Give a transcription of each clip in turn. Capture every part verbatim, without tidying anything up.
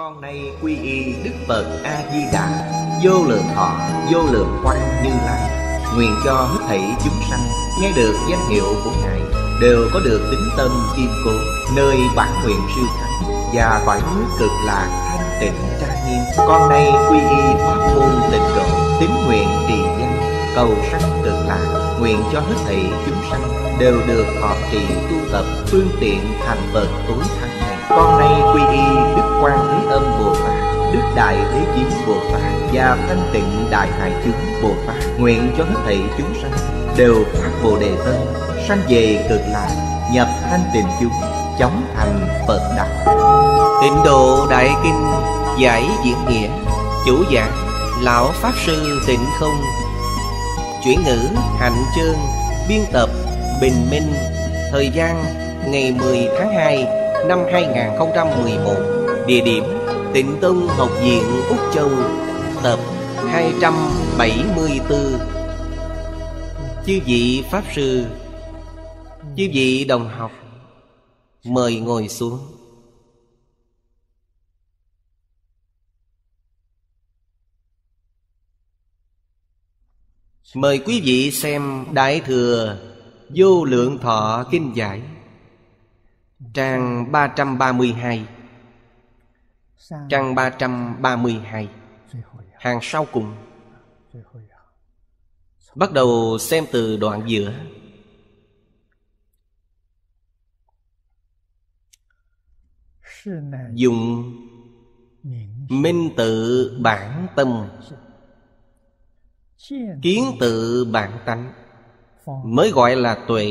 Con nay quy y Đức Phật A Di Đà, vô lượng thọ, vô lượng quang Như Lai. Nguyện cho hết thảy chúng sanh nghe được danh hiệu của Ngài đều có được tính tâm kiên cố, nơi bản nguyện siêu thắng và cõi nước cực lạc thanh tịnh trang nghiêm. Con nay quy y pháp môn Tịnh Độ, tín nguyện trì danh, cầu sanh cực lạc. Nguyện cho hết thảy chúng sanh đều được thọ trì tu tập phương tiện thành Phật tối thắng này. Con nay quy y Đức Quan Thế Âm Bồ Tát, Đức Đại Thế Chí Bồ Tát và Thanh Tịnh Đại Hải Chúng Bồ Tát. Nguyện cho hết thảy chúng sanh đều phát Bồ Đề Tâm, sanh về cực lạc, nhập thanh tịnh chúng, chóng thành Phật đạo. Tịnh Độ Đại Kinh giải diễn nghĩa, chủ giảng lão pháp sư Tịnh Không, chuyển ngữ Hạnh Trương, biên tập Bình Minh. Thời gian ngày mười tháng hai năm hai nghìn không trăm mười một, địa điểm Tịnh Tông Học Viện Úc Châu, tập hai trăm bảy mươi tư. Chư vị pháp sư, chư vị đồng học, mời ngồi xuống. Mời quý vị xem Đại Thừa Vô Lượng Thọ Kinh Giải, trang ba trăm ba mươi hai. Trang ba trăm ba mươi hai, hàng sau cùng. Bắt đầu xem từ đoạn giữa. Dùng minh tự bản tâm, kiến tự bản tánh, mới gọi là tuệ.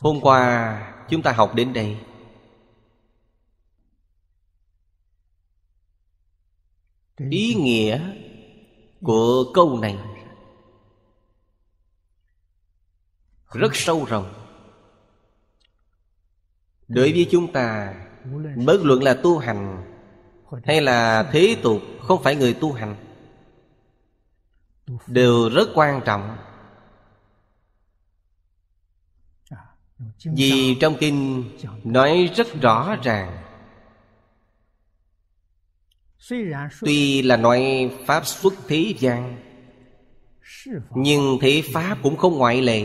Hôm qua chúng ta học đến đây. Ý nghĩa của câu này rất sâu rộng. Đối với chúng ta, bất luận là tu hành hay là thế tục, không phải người tu hành, đều rất quan trọng. Vì trong kinh nói rất rõ ràng. Tuy là nói pháp xuất thế gian, nhưng thế pháp cũng không ngoại lệ.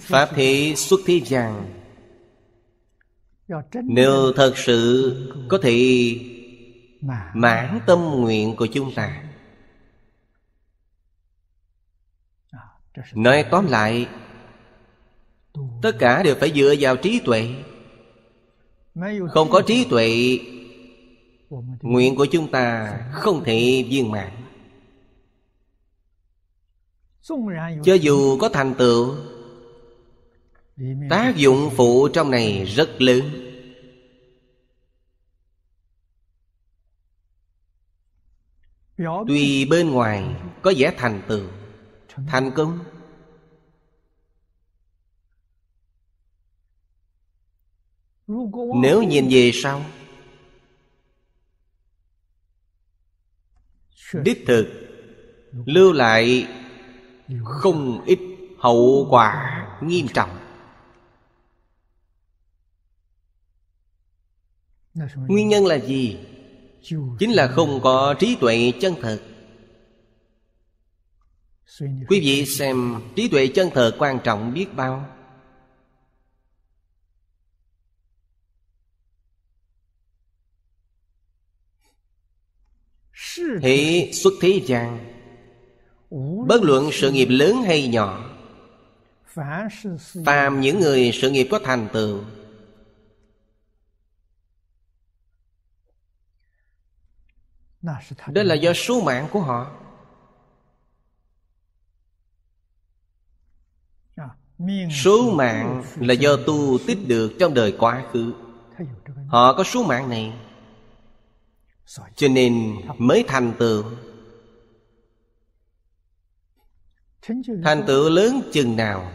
Pháp thế xuất thế gian, nếu thật sự có thể mãn tâm nguyện của chúng ta, nói tóm lại, tất cả đều phải dựa vào trí tuệ. Không có trí tuệ, nguyện của chúng ta không thể viên mãn. Cho dù có thành tựu, tác dụng phụ trong này rất lớn. Tuy bên ngoài có vẻ thành tựu, thành công, nếu nhìn về sau, đích thực lưu lại không ít hậu quả nghiêm trọng. Nguyên nhân là gì? Chính là không có trí tuệ chân thật. Quý vị xem, trí tuệ chân thật quan trọng biết bao. Hỷ xuất thế gian, bất luận sự nghiệp lớn hay nhỏ, phàm những người sự nghiệp có thành tựu, đó là do số mạng của họ. Số mạng là do tu tích được trong đời quá khứ. Họ có số mạng này, cho nên mới thành tựu. Thành tựu lớn chừng nào,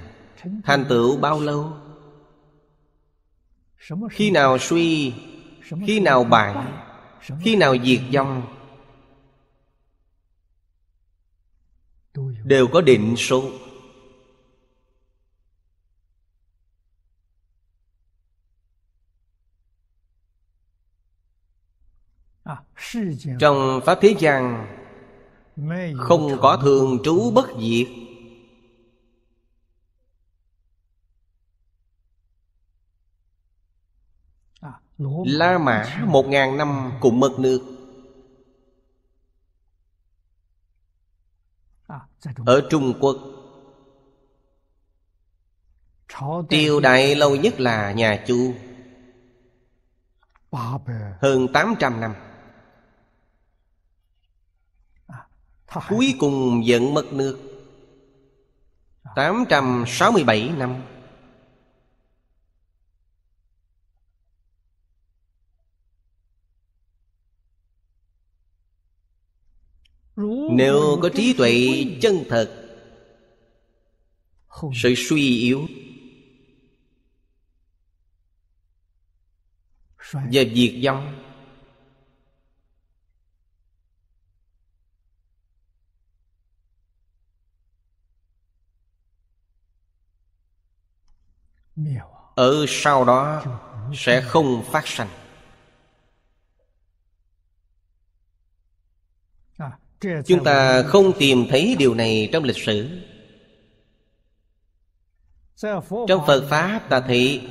thành tựu bao lâu, khi nào suy, khi nào bại, khi nào diệt vong, đều có định số. Trong pháp thế gian không có thường trú bất diệt. La Mã một ngàn năm cùng mực nước. Ở Trung Quốc, triều đại lâu nhất là nhà Chu, hơn tám trăm năm. Cuối cùng dẫn mất nước tám trăm sáu mươi bảy năm. Nếu có trí tuệ chân thật, sự suy yếu và diệt vong ở sau đó sẽ không phát sanh. Chúng ta không tìm thấy điều này trong lịch sử. Trong Phật Pháp ta thấy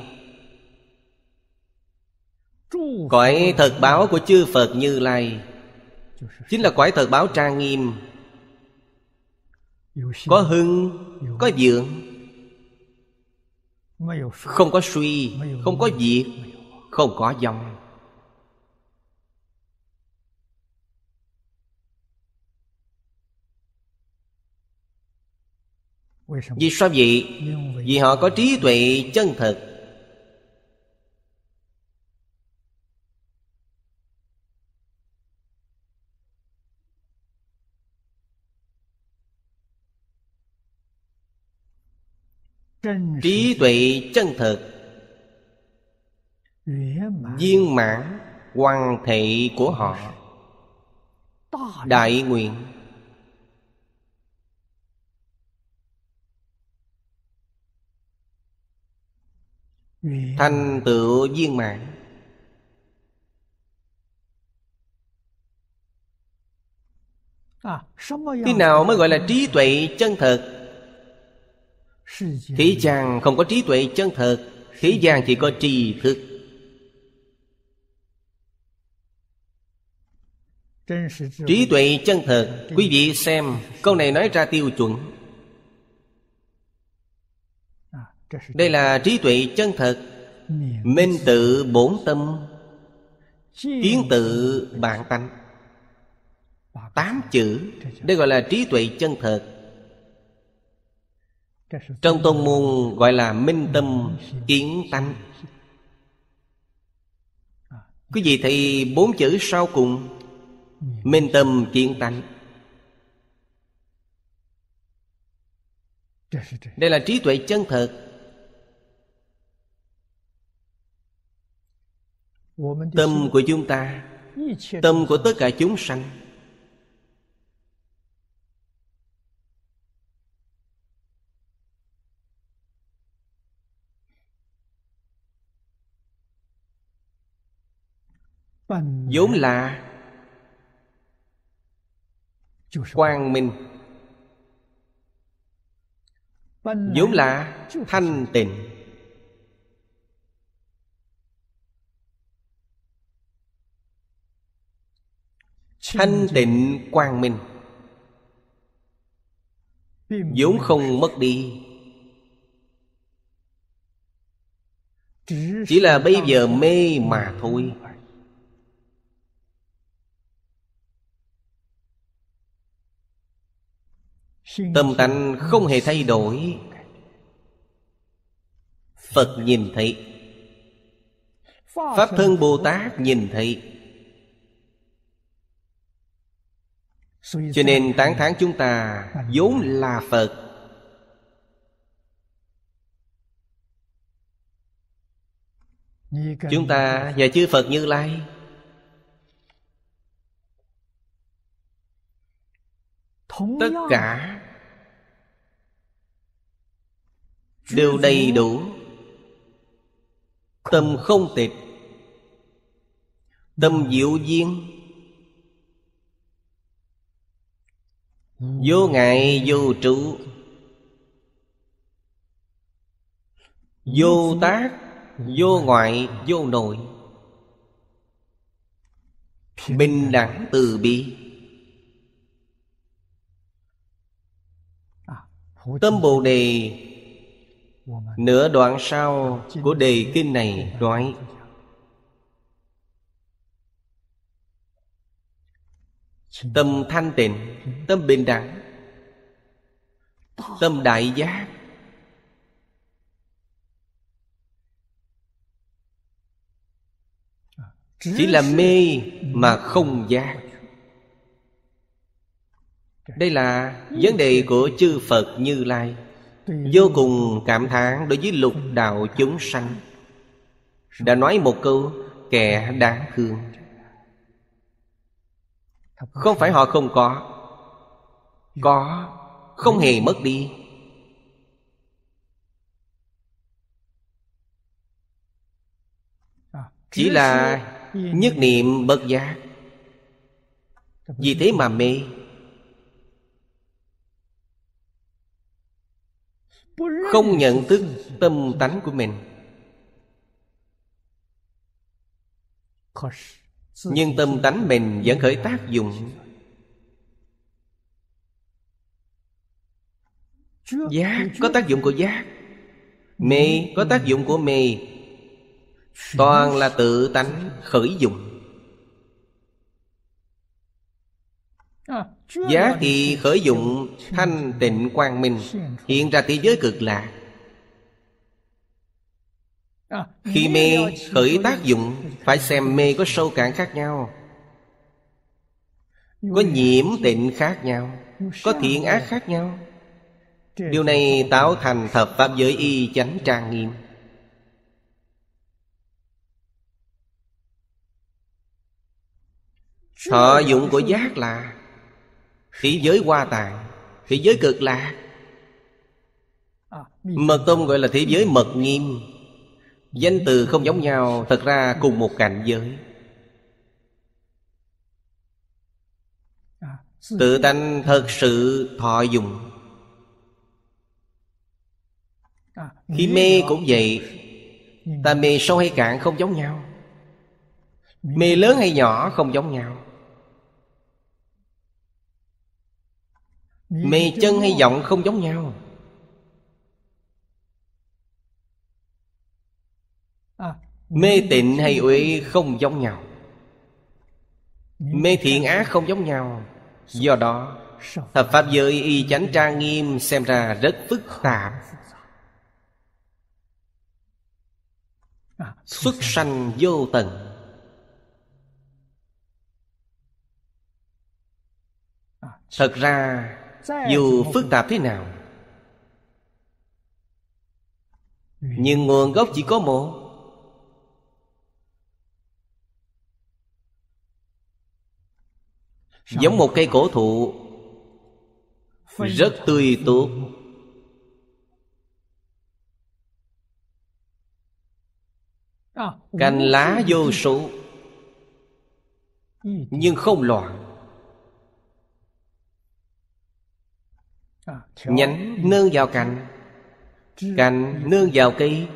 cõi thật báo của chư Phật Như Lai chính là cõi thật báo trang nghiêm, có hưng, có dưỡng, không có suy, không có diệt, không có vong. Vì sao vậy? Vì họ có trí tuệ chân thật. Trí tuệ chân thật, viên mãn hoàn thể của họ, đại nguyện. Thành tựu viên mãn. Thế nào mới gọi là trí tuệ chân thật? Thế gian không có trí tuệ chân thật. Thế gian chỉ có tri thức. Trí tuệ chân thật, quý vị xem câu này nói ra tiêu chuẩn. Đây là trí tuệ chân thật. Minh tự bổn tâm, kiến tự bản tánh, tám chữ. Đây gọi là trí tuệ chân thật. Trong tôn môn gọi là minh tâm kiến tánh. Quý vị thấy bốn chữ sau cùng, minh tâm kiến tánh, đây là trí tuệ chân thật. Tâm của chúng ta, tâm của tất cả chúng sanh, vốn là quang minh, vốn là thanh tịnh. Thanh tịnh quang minh vốn không mất đi, chỉ là bây giờ mê mà thôi. Tâm tánh không hề thay đổi. Phật nhìn thấy, Pháp thân Bồ Tát nhìn thấy. Cho nên tán thán chúng ta vốn là Phật. Chúng ta và chư Phật Như Lai tất cả đều đầy đủ. Tâm không tịch, tâm diệu duyên, vô ngại vô trụ, vô tác, vô ngoại, vô nội, bình đẳng từ bi. Tâm Bồ Đề nửa đoạn sau của đề kinh này nói: tâm thanh tịnh, tâm bình đẳng, tâm đại giác, chỉ là mê mà không giác. Đây là vấn đề của chư Phật Như Lai, vô cùng cảm thán đối với lục đạo chúng sanh. Đã nói một câu kẻ đáng thương. Không phải họ không có, có, không hề mất đi. Chỉ là nhất niệm bất giác, vì thế mà mê. Không nhận thức tâm tánh của mình, nhưng tâm tánh mình vẫn khởi tác dụng. Giác có tác dụng của giác, mê có tác dụng của mê, toàn là tự tánh khởi dụng. Giác thì khởi dụng thanh tịnh quang minh, hiện ra thế giới cực lạc. Khi mê khởi tác dụng, phải xem mê có sâu cạn khác nhau, có nhiễm tịnh khác nhau, có thiện ác khác nhau. Điều này tạo thành thập pháp giới y chánh trang nghiêm. Thọ dụng của giác là thế giới Hoa Tạng, thế giới cực lạc. Mật tông gọi là thế giới mật nghiêm. Danh từ không giống nhau, thật ra cùng một cảnh giới. Tự tánh thật sự thọ dụng. Khi mê cũng vậy, ta mê sâu hay cạn không giống nhau, mê lớn hay nhỏ không giống nhau, mê chân hay giọng không giống nhau. Mê tịnh hay uế không giống nhau, mê thiện ác không giống nhau. Do đó thập pháp giới y chánh trang nghiêm xem ra rất phức tạp. Xuất sanh vô tận, thật ra dù phức tạp thế nào, nhưng nguồn gốc chỉ có một. Giống một cây cổ thụ rất tươi tốt, cành lá vô số, nhưng không loạn. Nhánh nương vào cành, cành nương vào cây,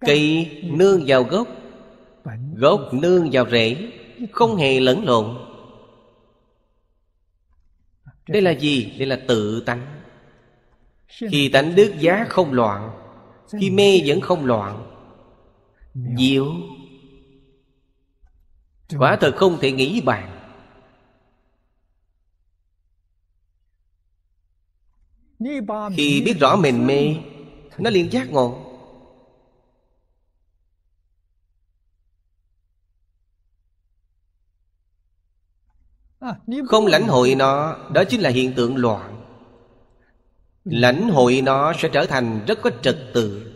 cây nương vào gốc, gốc nương vào rễ, không hề lẫn lộn. Đây là gì? Đây là tự tánh. Khi tánh đức giá không loạn, khi mê vẫn không loạn. Diệu, quả thật không thể nghĩ bàn. Khi biết rõ mình mê, nó liền giác ngộ. Không lãnh hội nó, đó chính là hiện tượng loạn. Lãnh hội nó sẽ trở thành rất có trật tự.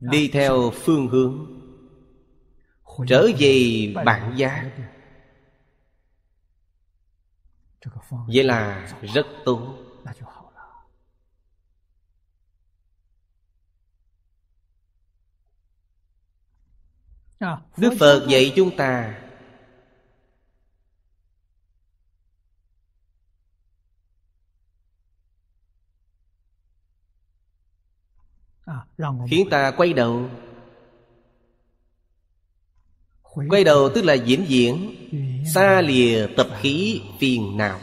Đi theo phương hướng, trở về bản giác. vậy là rất tốt. Đức Phật dạy chúng ta khiến ta quay đầu. Quay đầu tức là diễn diễn, xa lìa tập khí phiền não.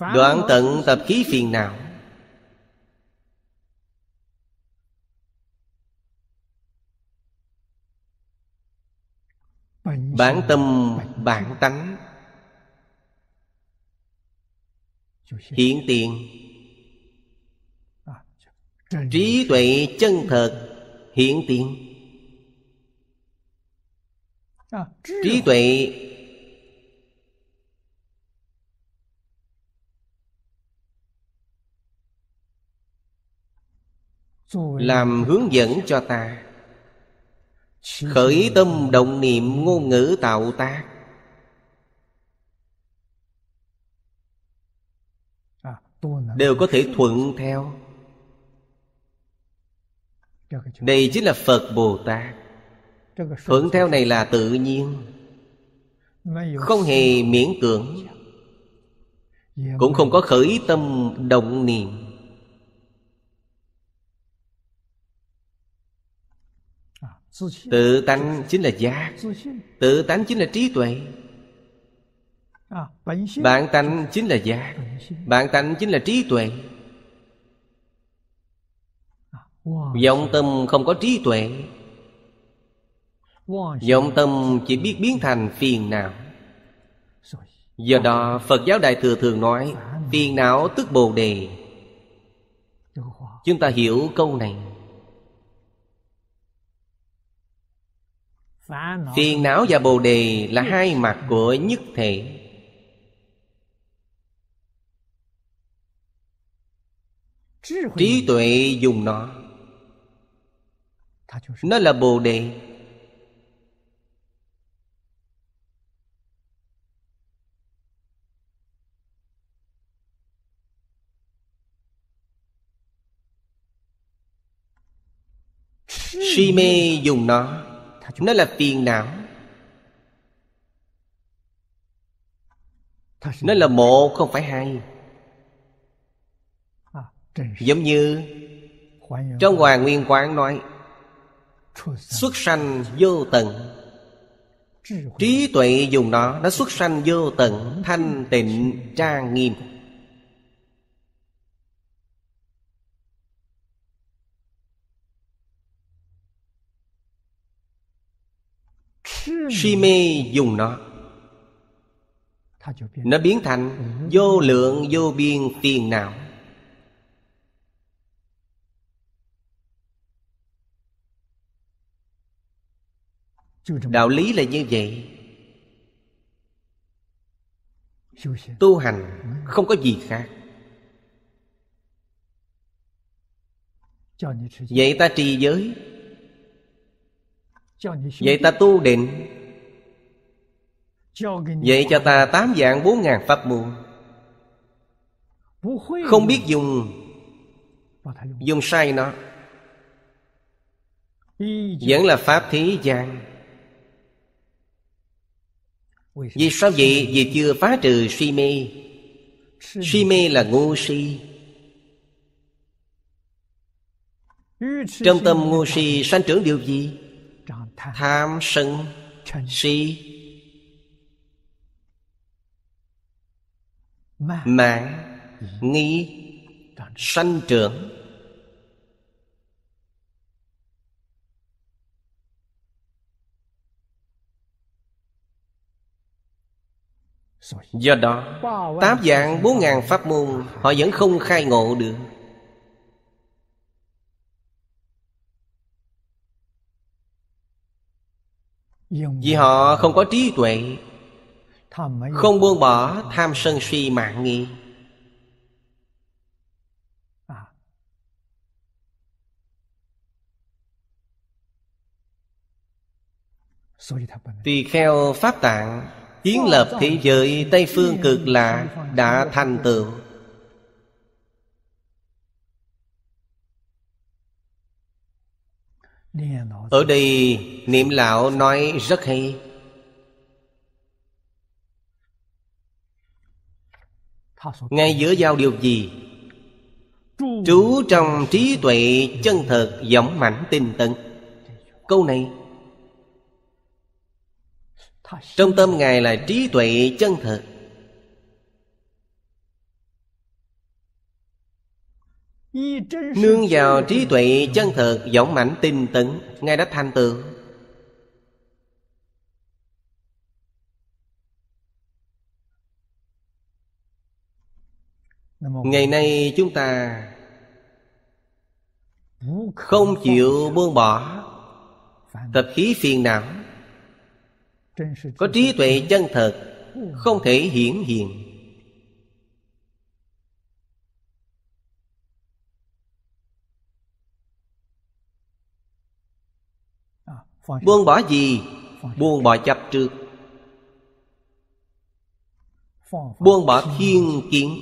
Đoạn tận tập khí phiền não. Bản tâm bản tánh hiện tiền, trí tuệ chân thật hiện tiền. Trí tuệ làm hướng dẫn cho ta khởi tâm động niệm ngôn ngữ tạo tác. Đều có thể thuận theo. Đây chính là Phật Bồ Tát. Thuận theo này là tự nhiên, không hề miễn cưỡng, cũng không có khởi tâm động niệm. Tự tánh chính là giác, tự tánh chính là trí tuệ. Bản tánh chính là giác, bản tánh chính là trí tuệ. Vọng tâm không có trí tuệ, vọng tâm chỉ biết biến thành phiền não. Do đó Phật giáo Đại Thừa thường nói phiền não tức Bồ Đề. Chúng ta hiểu câu này. Phiền não và Bồ Đề là hai mặt của nhất thể. Trí tuệ dùng nó, nó là Bồ Đề. Si mê dùng nó, nó là phiền não. Nó là một không phải hai. Giống như trong Hòa Nguyên Quán nói xuất sanh vô tận. Trí tuệ dùng nó, nó xuất sanh vô tận, thanh tịnh trang nghiêm. Si mê dùng nó, nó biến thành vô lượng vô biên phiền não. Đạo lý là như vậy. Tu hành không có gì khác. Vậy ta trì giới, vậy ta tu định, vậy cho ta tám vạn bốn ngàn pháp môn. Không biết dùng, dùng sai nó, vẫn là pháp thế gian. Vì sao vậy? Vì chưa phá trừ si mê. Si mê là ngu si. Trong tâm ngu si sanh trưởng điều gì? Tham sân si, mạn nghi sanh trưởng. Do đó tám vạn bốn ngàn pháp môn họ vẫn không khai ngộ được. Vì họ không có trí tuệ, không buông bỏ tham sân si mạn nghi. Tỳ kheo Pháp Tạng kiến lập thế giới Tây Phương Cực Lạc đã thành tựu. Ở đây niệm lão nói rất hay. Ngay giữa giao điều gì? Trú trong trí tuệ chân thật, dõng mãnh tinh tấn. Câu này trong tâm Ngài là trí tuệ chân thật. Nương vào trí tuệ chân thật, dõng mãnh tinh tấn, Ngài đã thành tựu. Ngày nay chúng ta không chịu buông bỏ tập khí phiền não. Có trí tuệ chân thật không thể hiển hiện. Buông bỏ gì? Buông bỏ chấp trước, buông bỏ thiên kiến.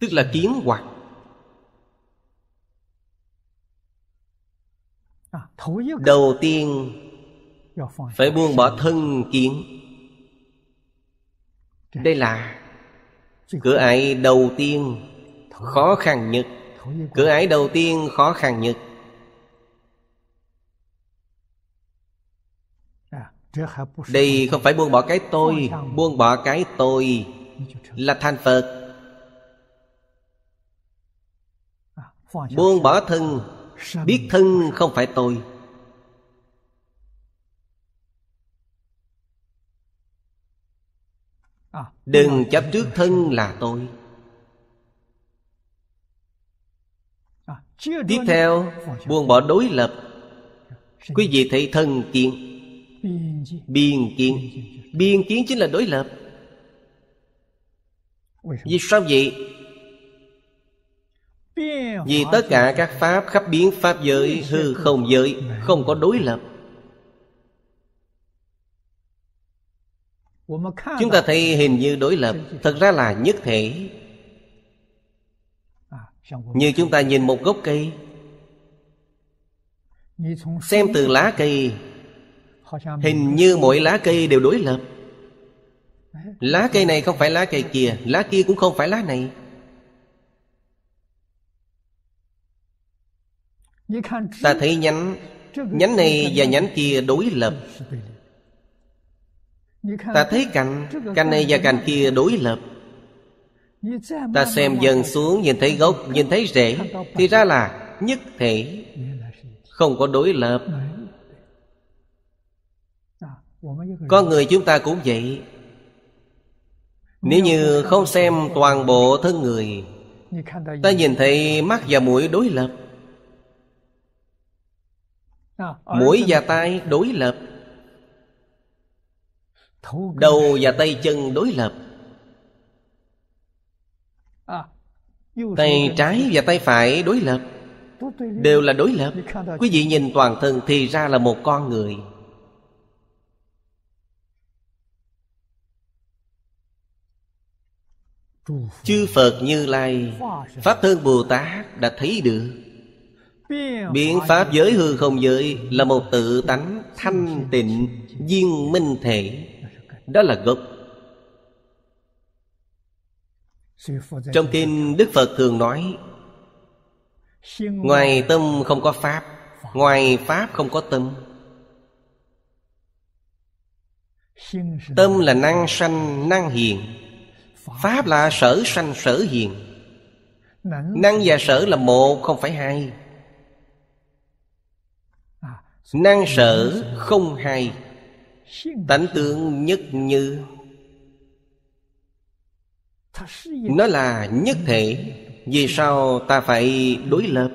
Tức là kiến hoặc. Đầu tiên phải buông bỏ thân kiến. Đây là cửa ải đầu tiên, khó khăn nhất. Cửa ải đầu tiên khó khăn nhất. Đây không phải buông bỏ cái tôi. Buông bỏ cái tôi là thành Phật. Buông bỏ thân, biết thân không phải tôi. Đừng chấp trước thân là tôi. Tiếp theo, buông bỏ đối lập. Quý vị thấy thân kiến, biên kiến. Biên kiến chính là đối lập. Vì sao vậy? Vì tất cả các pháp khắp biến pháp giới, hư không giới, không có đối lập. Chúng ta thấy hình như đối lập, thật ra là nhất thể. Như chúng ta nhìn một gốc cây, xem từ lá cây, hình như mỗi lá cây đều đối lập. Lá cây này không phải lá cây kia, lá kia cũng không phải lá này. Ta thấy nhánh, nhánh này và nhánh kia đối lập. Ta thấy cành, cành này và cành kia đối lập. Ta xem dần xuống, nhìn thấy gốc, nhìn thấy rễ, thì ra là nhất thể, không có đối lập. Con người chúng ta cũng vậy. Nếu như không xem toàn bộ thân người, ta nhìn thấy mắt và mũi đối lập, mũi và tai đối lập, đầu và tay chân đối lập, tay trái và tay phải đối lập, đều là đối lập. Quý vị nhìn toàn thân thì ra là một con người. Chư Phật Như Lai, Pháp Thân Bồ Tát đã thấy được biến pháp giới hư không giới là một tự tánh thanh tịnh viên minh thể. Đó là gốc. Trong kinh Đức Phật thường nói, ngoài tâm không có pháp, ngoài pháp không có tâm. Tâm là năng sanh năng hiện, pháp là sở sanh sở hiện. Năng và sở là một, không phải hai. Năng sở không hai, tánh tướng nhất như. Nó là nhất thể. Vì sao ta phải đối lập?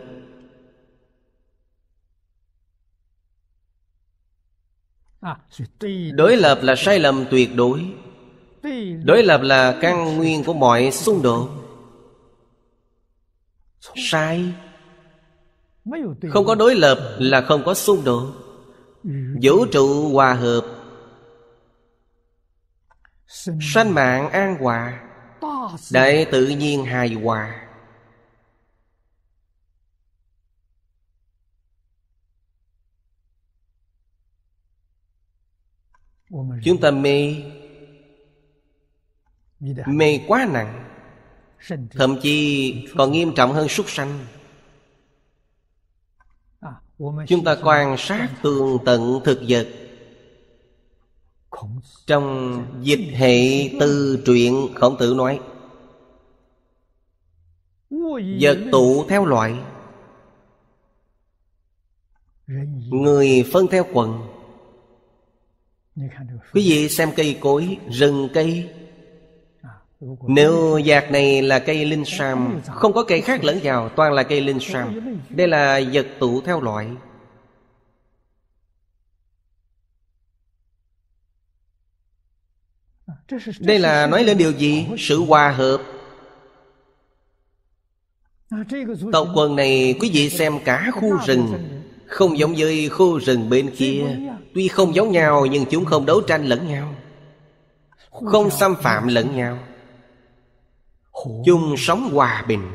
Đối lập là sai lầm tuyệt đối. Đối lập là căn nguyên của mọi xung đột. Sai Không có đối lập là không có xung đột. Vũ trụ hòa hợp, sanh mạng an hòa, đại tự nhiên hài hòa. Chúng ta mê, mê quá nặng, thậm chí còn nghiêm trọng hơn súc sanh. Chúng ta quan sát tường tận thực vật. Trong Dịch Hệ Tư truyện, Khổng Tử nói: vật tụ theo loại, người phân theo quần. Quý vị xem cây cối, rừng cây. Nếu vạt này là cây linh sam, không có cây khác lẫn vào, toàn là cây linh sam. Đây là vật tụ theo loại. Đây là nói lên điều gì? Sự hòa hợp. Tộc quần này quý vị xem cả khu rừng, không giống với khu rừng bên kia. Tuy không giống nhau nhưng chúng không đấu tranh lẫn nhau, không xâm phạm lẫn nhau, chung sống hòa bình.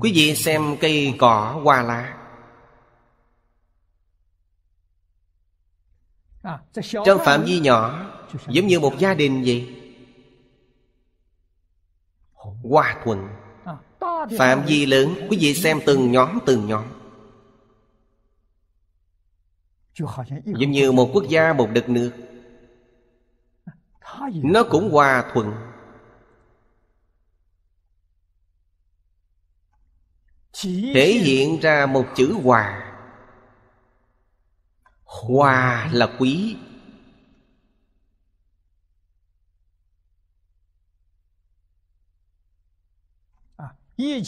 Quý vị xem cây cỏ hoa lá. Trong phạm vi nhỏ, giống như một gia đình vậy, hòa thuận. Phạm vi lớn, quý vị xem từng nhóm từng nhóm, giống như một quốc gia, một đất nước, nó cũng hòa thuận. Thể hiện ra một chữ hòa. Hòa là quý.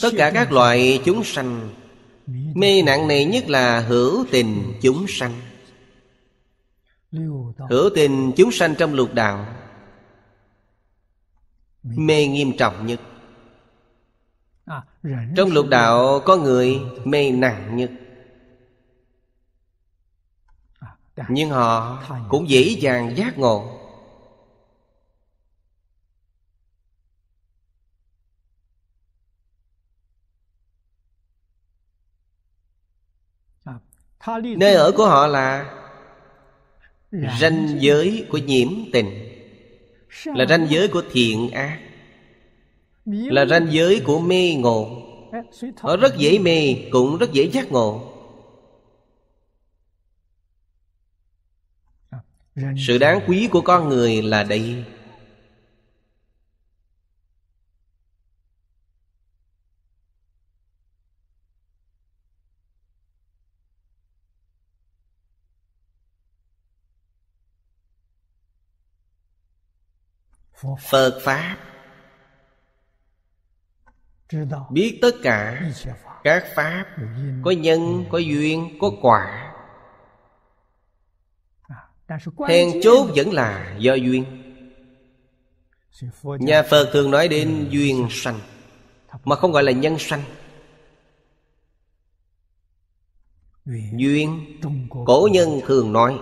Tất cả các loại chúng sanh, mê nặng này nhất là hữu tình chúng sanh. Hữu tình chúng sanh trong lục đạo mê nghiêm trọng nhất. Trong lục đạo có người mê nặng nhất, nhưng họ cũng dễ dàng giác ngộ. Nơi ở của họ là ranh giới của nhiễm tình, là ranh giới của thiện ác, là ranh giới của mê ngộ. Họ rất dễ mê, cũng rất dễ giác ngộ. Sự đáng quý của con người là đây. Phật Pháp biết tất cả các Pháp, có nhân, có duyên, có quả. Then chốt vẫn là do duyên. Nhà Phật thường nói đến duyên sanh, mà không gọi là nhân sanh. Duyên, cổ nhân thường nói: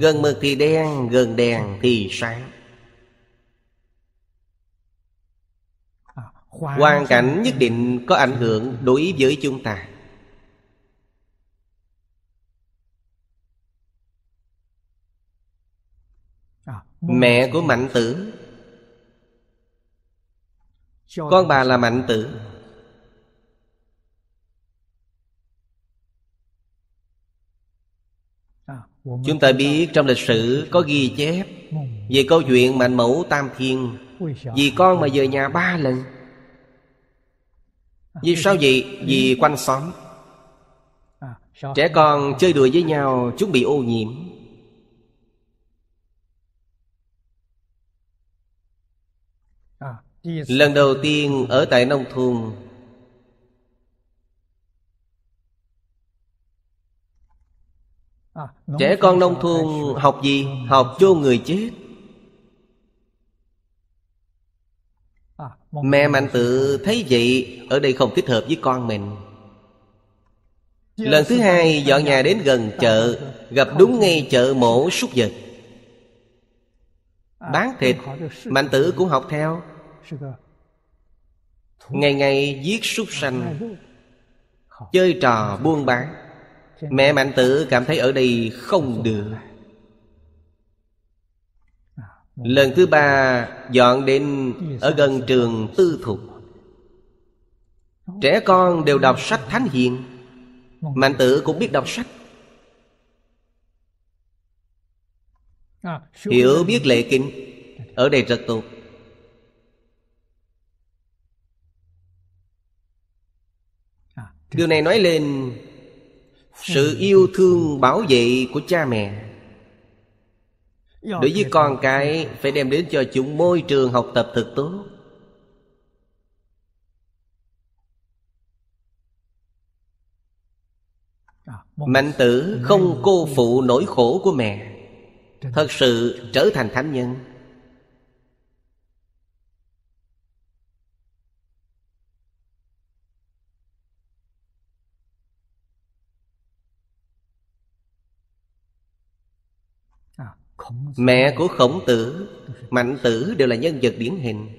gần mực thì đen, gần đèn thì sáng. Hoàn cảnh nhất định có ảnh hưởng đối với chúng ta. Mẹ của Mạnh Tử, con bà là Mạnh Tử. Chúng ta biết trong lịch sử có ghi chép về câu chuyện Mạnh Mẫu Tam Thiên. Vì con mà về nhà ba lần. Vì sao vậy? Vì quanh xóm trẻ con chơi đùa với nhau, chúng bị ô nhiễm. Lần đầu tiên ở tại nông thôn, trẻ con nông thôn học gì? Học chôn người chết. Mẹ Mạnh Tử thấy vậy, ở đây không thích hợp với con mình. Lần thứ hai dọn nhà đến gần chợ, gặp đúng ngay chợ mổ súc vật bán thịt. Mạnh Tử cũng học theo, ngày ngày giết súc sanh, chơi trò buôn bán. Mẹ Mạnh Tử cảm thấy ở đây không được. Lần thứ ba dọn đến ở gần trường tư thục. Trẻ con đều đọc sách thánh hiền, Mạnh Tử cũng biết đọc sách, hiểu biết lệ kinh, ở đây rất tốt. Điều này nói lên sự yêu thương bảo vệ của cha mẹ đối với con cái, phải đem đến cho chúng môi trường học tập thật tốt. Mạnh Tử không cô phụ nỗi khổ của mẹ, thật sự trở thành thánh nhân. Mẹ của Khổng Tử, Mạnh Tử đều là nhân vật điển hình.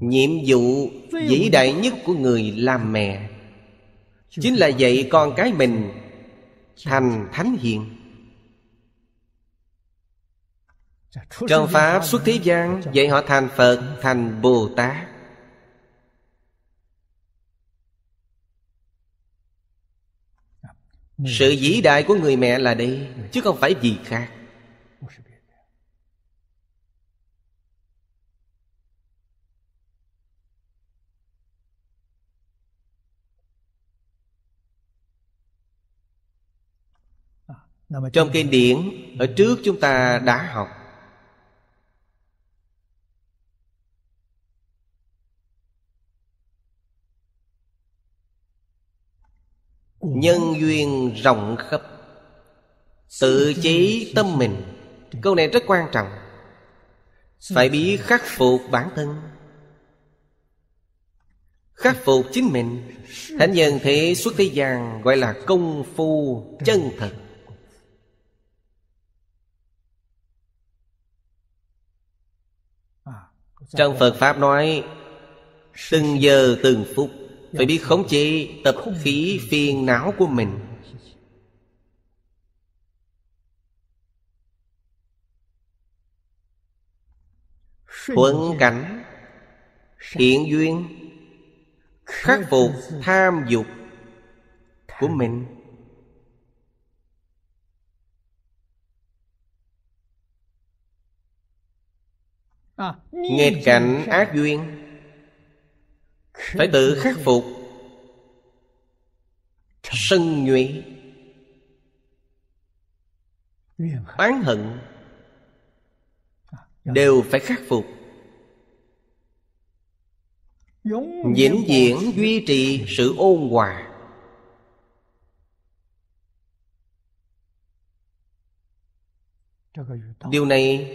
Nhiệm vụ vĩ đại nhất của người làm mẹ chính là dạy con cái mình thành thánh hiền. Trong Pháp xuất thế gian, dạy họ thành Phật, thành Bồ Tát. Sự vĩ đại của người mẹ là đây, chứ không phải gì khác. Trong kinh điển ở trước chúng ta đã học, nhân duyên rộng khắp, tự chế tâm mình. Câu này rất quan trọng, phải biết khắc phục bản thân, khắc phục chính mình. Thánh nhân thế xuất thế gian gọi là công phu chân thật. Trong Phật Pháp nói từng giờ từng phút phải biết khống chế tập khí phiền não của mình. Thuận cảnh, hiện duyên, khắc phục tham dục của mình. Nghịch cảnh ác duyên phải tự khắc phục. Sân nhuệ, oán hận đều phải khắc phục. Vĩnh viễn duy trì sự ôn hòa. Điều này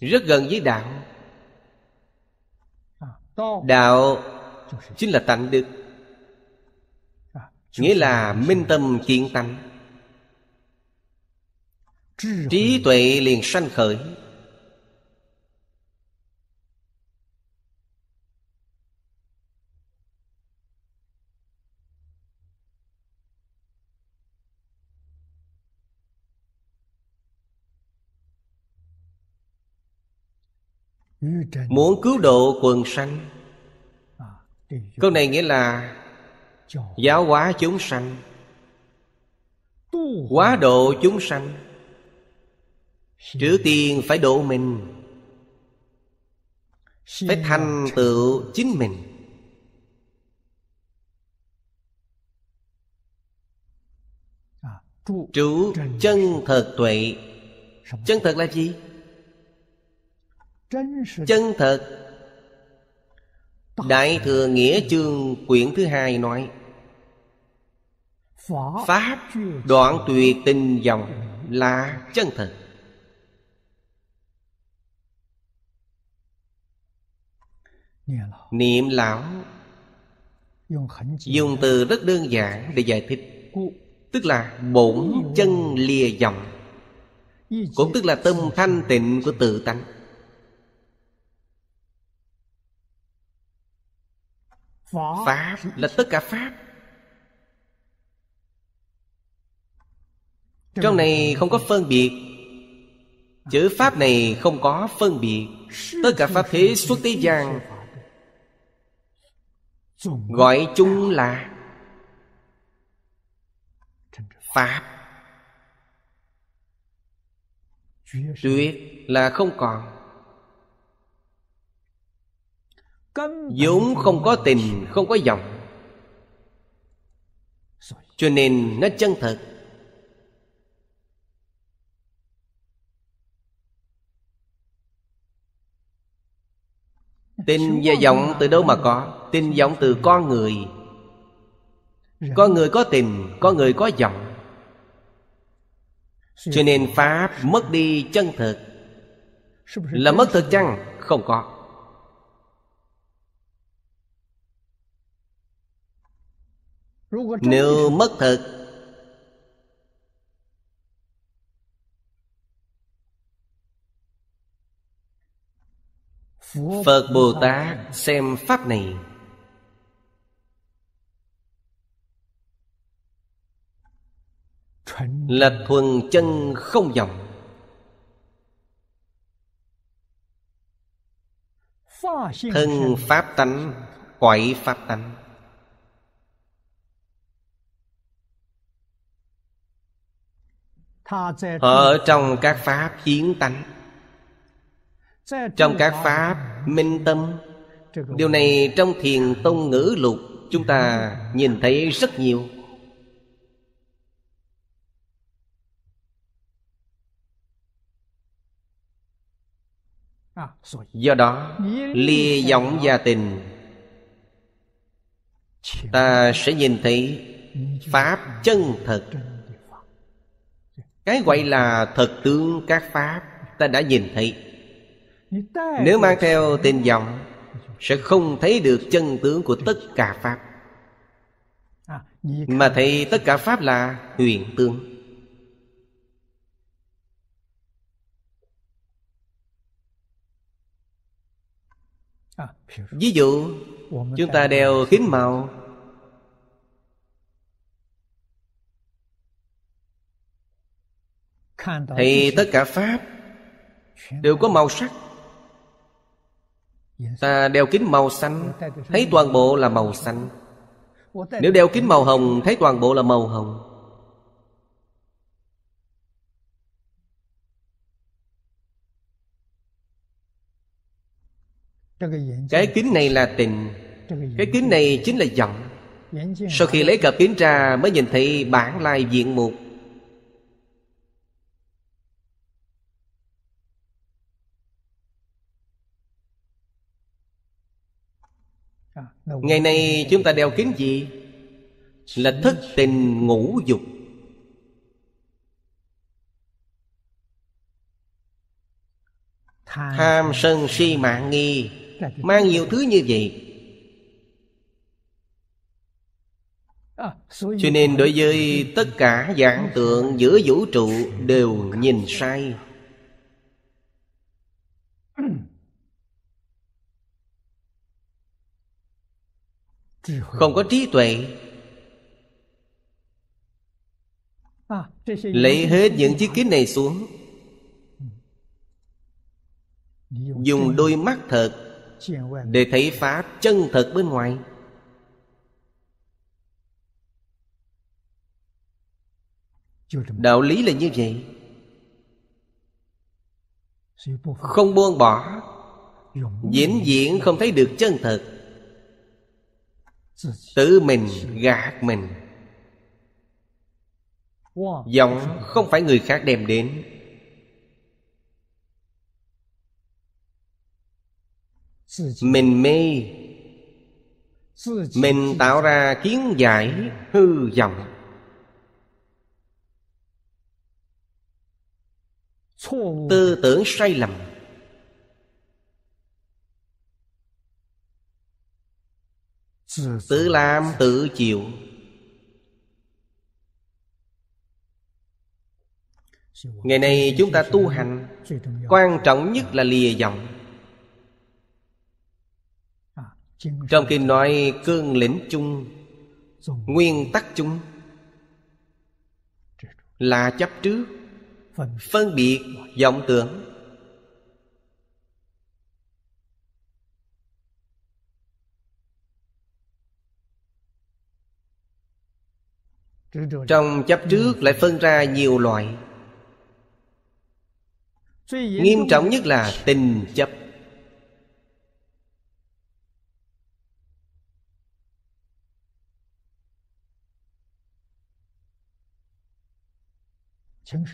rất gần với đạo. Đạo chính là tánh đức, nghĩa là minh tâm kiến tánh, trí tuệ liền sanh khởi. Muốn cứu độ quần sanh, câu này nghĩa là giáo hóa chúng sanh, hóa độ chúng sanh. Trước tiên phải độ mình, phải thành tựu chính mình. Trú chân thật tuệ. Chân thật là gì? Chân thật, Đại Thừa Nghĩa Chương quyển thứ hai nói Pháp đoạn tuyệt tình dòng là chân thật. Niệm lão dùng từ rất đơn giản để giải thích, tức là bổn chân lìa dòng, cũng tức là tâm thanh tịnh của tự tánh. Pháp là tất cả pháp. Trong này không có phân biệt. Chữ pháp này không có phân biệt. Tất cả pháp thế xuất thế gian gọi chung là pháp. Tuyệt là không còn, vốn không có tình, không có dòng, cho nên nó chân thật. Tình và vọng từ đâu mà có? Tình vọng từ con người. Có người có tình, có người có vọng, cho nên pháp mất đi chân thật. Là mất thật chăng? Không có. Nếu mất thật Phật Bồ Tát xem pháp này là thuần chân không vọng. Thân pháp tánh, quậy pháp tánh. Ở trong các pháp hiến tánh, trong các pháp minh tâm. Điều này trong Thiền Tông ngữ lục chúng ta nhìn thấy rất nhiều. Do đó lìa vọng và tình, ta sẽ nhìn thấy pháp chân thật. Cái gọi là thật tướng các pháp ta đã nhìn thấy. Nếu mang theo tình vọng sẽ không thấy được chân tướng của tất cả pháp, mà thấy tất cả pháp là huyền tướng. Ví dụ chúng ta đeo kính màu, thì tất cả pháp đều có màu sắc. Ta đeo kính màu xanh, thấy toàn bộ là màu xanh. Nếu đeo kính màu hồng, thấy toàn bộ là màu hồng. Cái kính này là tình, cái kính này chính là vọng. Sau khi lấy cặp kính ra mới nhìn thấy bản lai diện mục. Ngày nay chúng ta đeo kính gì? Là thất tình ngũ dục. Tham sân si mạng nghi, mang nhiều thứ như vậy. Cho nên đối với tất cả dạng tượng giữa vũ trụ đều nhìn sai. Không có trí tuệ, lấy hết những chiếc kính này xuống, dùng đôi mắt thật để thấy pháp chân thật bên ngoài. Đạo lý là như vậy. Không buông bỏ, vĩnh viễn không thấy được chân thật. Tự mình gạt mình. Vọng không phải người khác đem đến. Mình mê, mình tạo ra kiến giải hư vọng. tư tưởng sai lầm. Tự làm tự chịu. Ngày nay chúng ta tu hành, quan trọng nhất là lìa vọng. Trong kinh nói cương lĩnh chung, nguyên tắc chung, là chấp trước, phân biệt vọng tưởng. Trong chấp trước lại phân ra nhiều loại. Nghiêm trọng nhất là tình chấp.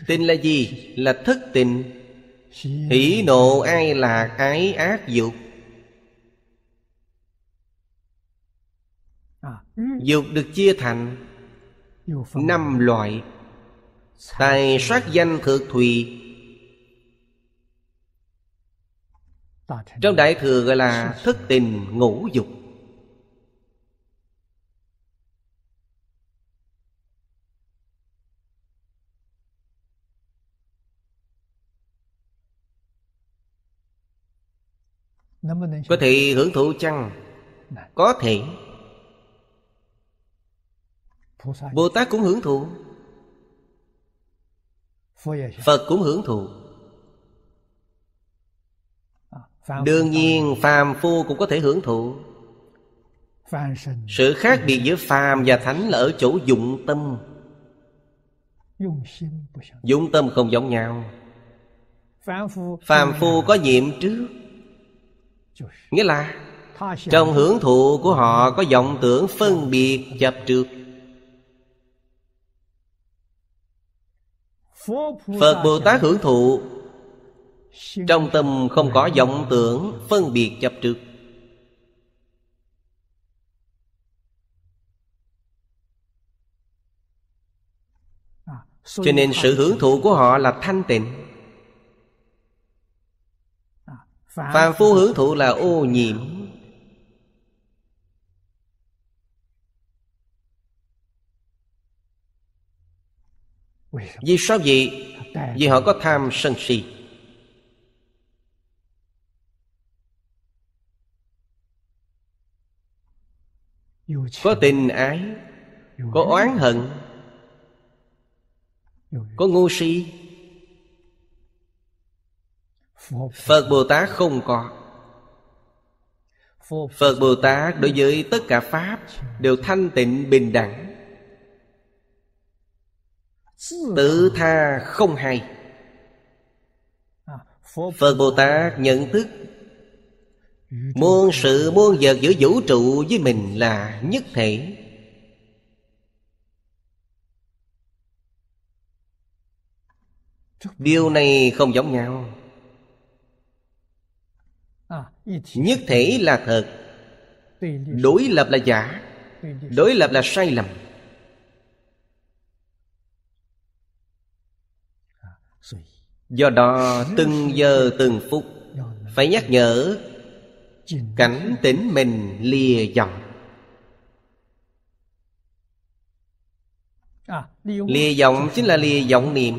Tình là gì? Là thất tình, hỉ nộ ai lạc ái ác dục. Dục được chia thành năm loại: tài sát danh thượng thùy. Trong Đại Thừa gọi là thất tình ngũ dục. Có thể hưởng thụ chăng? Có thể. Bồ Tát cũng hưởng thụ, Phật cũng hưởng thụ. Đương nhiên phàm phu cũng có thể hưởng thụ. Sự khác biệt giữa phàm và thánh là ở chỗ dụng tâm. Dụng tâm không giống nhau. Phàm phu có nhiệm trước, nghĩa là trong hưởng thụ của họ có vọng tưởng phân biệt chấp trước. Phật Bồ Tát hưởng thụ, trong tâm không có vọng tưởng phân biệt chấp trước. Cho nên sự hưởng thụ của họ là thanh tịnh. Phàm phu hưởng thụ là ô nhiễm. Vì sao vậy? Vì họ có tham sân si. Có tình ái, có oán hận, có ngu si. Phật Bồ Tát không có. Phật Bồ Tát đối với tất cả Pháp đều thanh tịnh bình đẳng, tự tha không hay. Phật Bồ Tát nhận thức muôn sự muôn vật giữa vũ trụ với mình là nhất thể. Điều này không giống nhau. Nhất thể là thật, đối lập là giả, đối lập là sai lầm. Do đó từng giờ từng phút phải nhắc nhở cảnh tỉnh mình lìa vọng. Lìa vọng chính là lìa vọng niệm.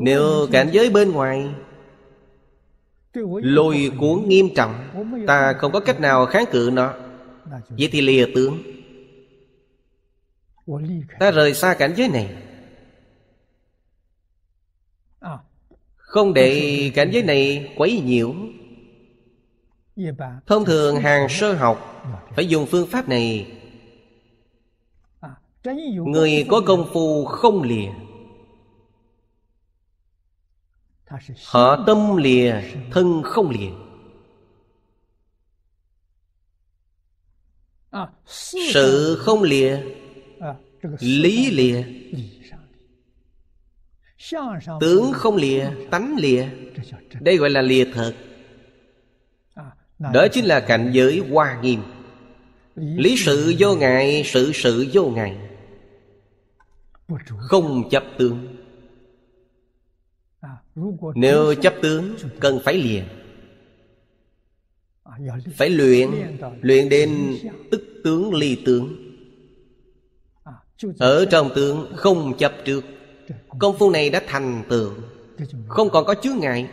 Nếu cảnh giới bên ngoài lôi cuốn nghiêm trọng, ta không có cách nào kháng cự nó, vậy thì lìa tướng. Ta rời xa cảnh giới này, không để cảnh giới này quấy nhiễu. Thông thường hàng sơ học phải dùng phương pháp này. Người có công phu không lìa, họ tâm lìa, thân không lìa. Sự không lìa, lý lìa. Tướng không lìa, tánh lìa. Đây gọi là lìa thật. Đó chính là cảnh giới Hoa Nghiêm. Lý sự vô ngại, sự sự vô ngại. không chấp tướng. Nếu chấp tướng cần phải liền, phải luyện, luyện đến tức tướng ly tướng. Ở trong tướng không chấp trước, công phu này đã thành tựu, không còn có chướng ngại.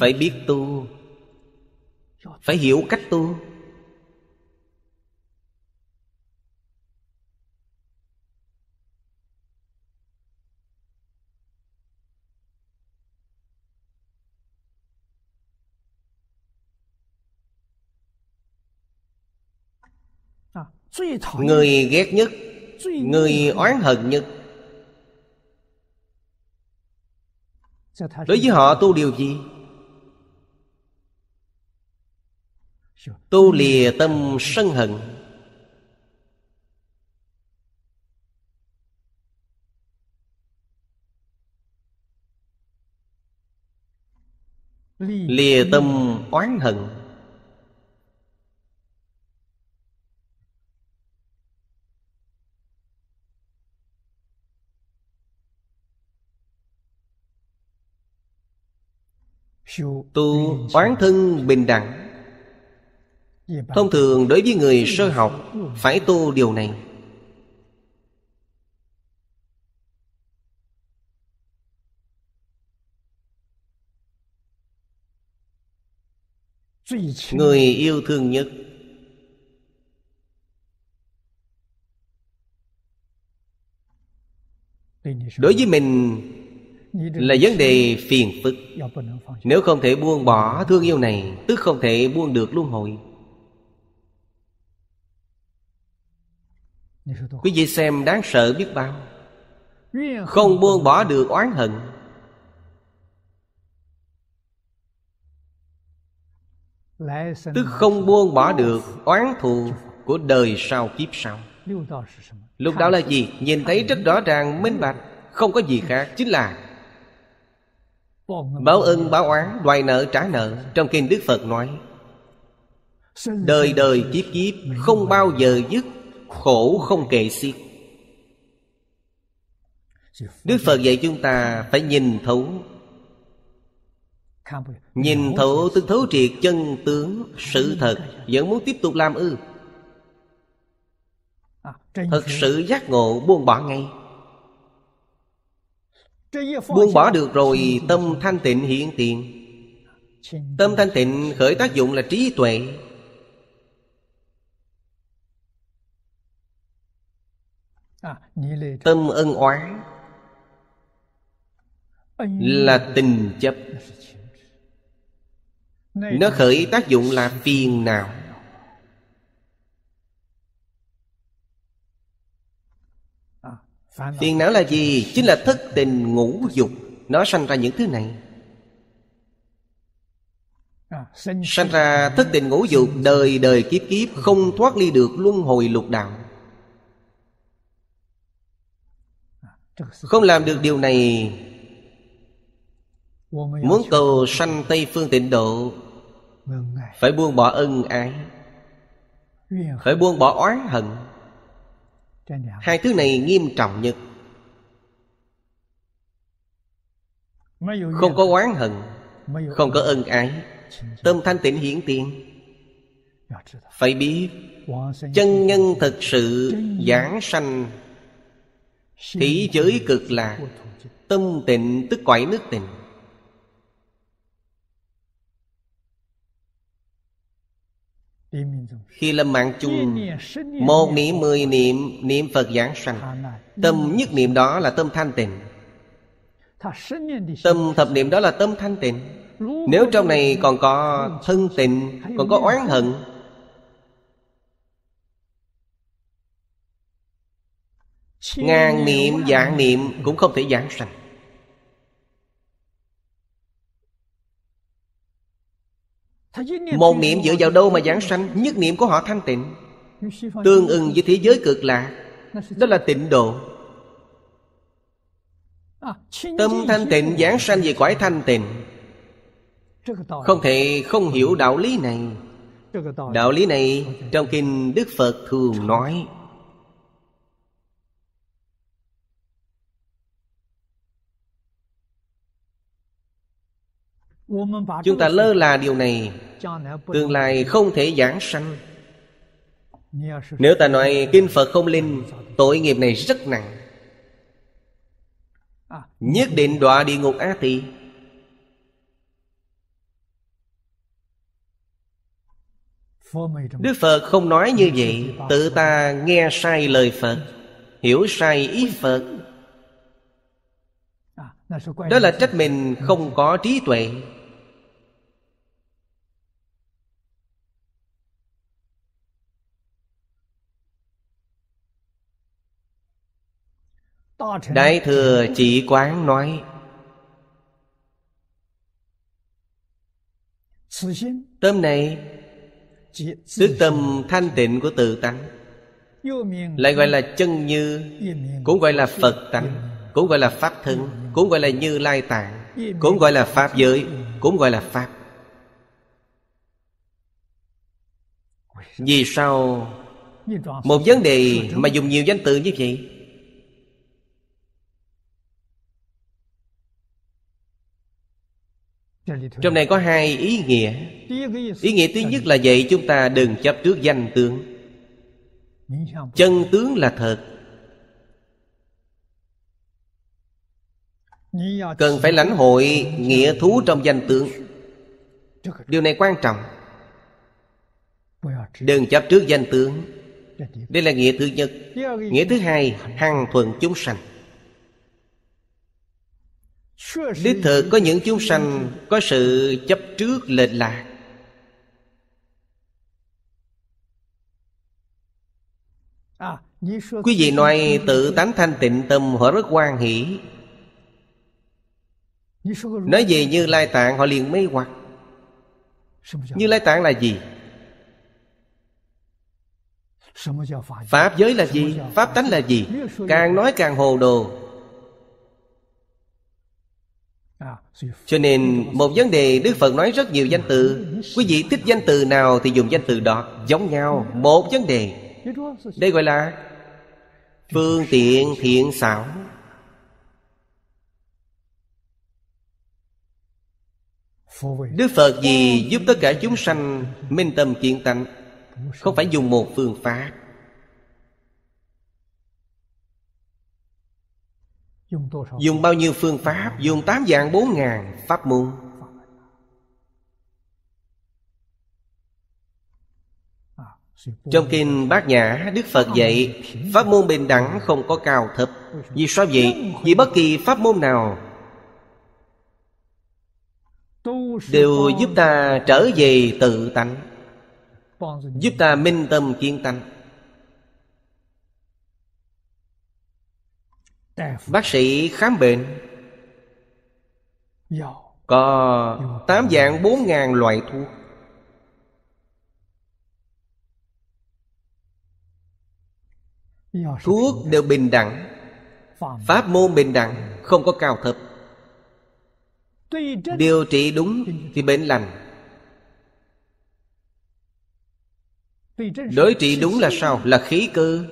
Phải biết tu, phải hiểu cách tu. Người ghét nhất, người oán hận nhất, đối với họ tu điều gì? Tu lìa tâm sân hận. Lìa tâm oán hận. Tu oán thân bình đẳng. Thông thường đối với người sơ học phải tu điều này. Người yêu thương nhất, đối với mình là vấn đề phiền phức. Nếu không thể buông bỏ thương yêu này, tức không thể buông được luân hồi. Quý vị xem đáng sợ biết bao. Không buông bỏ được oán hận, tức không buông bỏ được oán thù của đời sau kiếp sau. Lúc đó là gì? Nhìn thấy rất rõ ràng, minh bạch, không có gì khác, chính là báo ân báo oán, đòi nợ trả nợ. Trong kinh Đức Phật nói, đời đời kiếp kiếp không bao giờ dứt, khổ không kể xiết. Đức Phật dạy chúng ta phải nhìn thấu. Nhìn thấu tức thấu triệt chân tướng sự thật. Vẫn muốn tiếp tục làm ư? Thật sự giác ngộ buông bỏ ngay. Buông bỏ được rồi, tâm thanh tịnh hiện tiền. Tâm thanh tịnh khởi tác dụng là trí tuệ. Tâm ân oán là tình chấp, nó khởi tác dụng là phiền não. Phiền não là gì? Chính là thất tình ngũ dục. Nó sanh ra những thứ này, sanh ra thất tình ngũ dục. Đời đời kiếp kiếp không thoát ly được luân hồi lục đạo. Không làm được điều này, muốn cầu sanh Tây Phương Tịnh Độ, phải buông bỏ ân ái, phải buông bỏ oán hận. Hai thứ này nghiêm trọng nhất. Không có oán hận, không có ân ái, tâm thanh tịnh hiển tiền. Phải biết chân nhân thật sự giảng sanh thế giới cực lạc. Tâm tịnh tức cõi nước tịnh. Khi lâm mạng chung, một niệm mười niệm, niệm Phật giảng sanh. Tâm nhất niệm đó là tâm thanh tịnh. Tâm thập niệm đó là tâm thanh tịnh. Nếu trong này còn có thân tịnh, còn có oán hận, ngàn niệm vạn niệm cũng không thể giảng sanh. Một niệm dựa vào đâu mà giảng sanh? Nhất niệm của họ thanh tịnh, tương ưng với thế giới cực lạc. Đó là tịnh độ. Tâm thanh tịnh giảng sanh về cõi thanh tịnh. Không thể không hiểu đạo lý này. Đạo lý này trong kinh Đức Phật thường nói. Chúng ta lơ là điều này, tương lai không thể giảng sanh. Nếu ta nói kinh Phật không linh, tội nghiệp này rất nặng, nhất định đọa địa ngục A Tỳ. Đức Phật không nói như vậy, tự ta nghe sai lời Phật, hiểu sai ý Phật. Đó là trách mình không có trí tuệ. Đại Thừa Chỉ Quán nói: tâm này tức tâm thanh tịnh của tự tánh, lại gọi là chân như, cũng gọi là Phật tánh, cũng gọi là Pháp thân, cũng gọi là Như Lai tạng, cũng gọi là Pháp giới, cũng gọi là Pháp. Vì sao một vấn đề mà dùng nhiều danh từ như vậy? Trong này có hai ý nghĩa. Ý nghĩa thứ nhất là dạy chúng ta đừng chấp trước danh tướng. Chân tướng là thật, cần phải lãnh hội nghĩa thú trong danh tướng. Điều này quan trọng. Đừng chấp trước danh tướng. Đây là nghĩa thứ nhất. Nghĩa thứ hai, hằng thuận chúng sanh. Đích thực có những chúng sanh có sự chấp trước lệch lạc. Quý vị nói tự tánh thanh tịnh tâm, họ rất hoan hỷ. Nói về Như Lai tạng, họ liền mê hoặc. Như Lai tạng là gì? Pháp giới là gì? Pháp tánh là gì? Càng nói càng hồ đồ. Cho nên một vấn đề Đức Phật nói rất nhiều danh từ. Quý vị thích danh từ nào thì dùng danh từ đó, giống nhau một vấn đề. Đây gọi là phương tiện thiện xảo. Đức Phật vì giúp tất cả chúng sanh minh tâm kiến tánh, không phải dùng một phương pháp. Dùng bao nhiêu phương pháp? Dùng tám vạn bốn ngàn pháp môn. Trong kinh Bát Nhã, Đức Phật dạy pháp môn bình đẳng, không có cao thấp. Vì sao vậy? Vì bất kỳ pháp môn nào đều giúp ta trở về tự tánh, giúp ta minh tâm kiến tánh. Bác sĩ khám bệnh có tám vạn bốn ngàn loại thuốc. Thuốc đều bình đẳng, pháp môn bình đẳng, không có cao thấp. Điều trị đúng thì bệnh lành. Đối trị đúng là sao? Là khí cơ.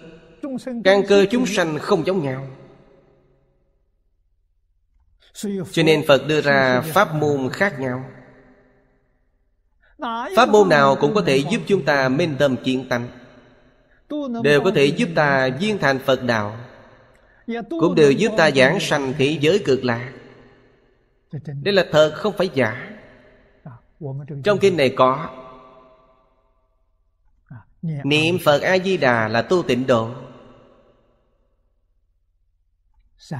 Căn cơ chúng sanh không giống nhau. Cho nên Phật đưa ra pháp môn khác nhau. Pháp môn nào cũng có thể giúp chúng ta minh tâm kiến tánh, đều có thể giúp ta viên thành Phật đạo, cũng đều giúp ta giảng sanh thế giới cực lạc. Đây là thật, không phải giả. Trong kinh này có niệm Phật A Di Đà là tu tịnh độ,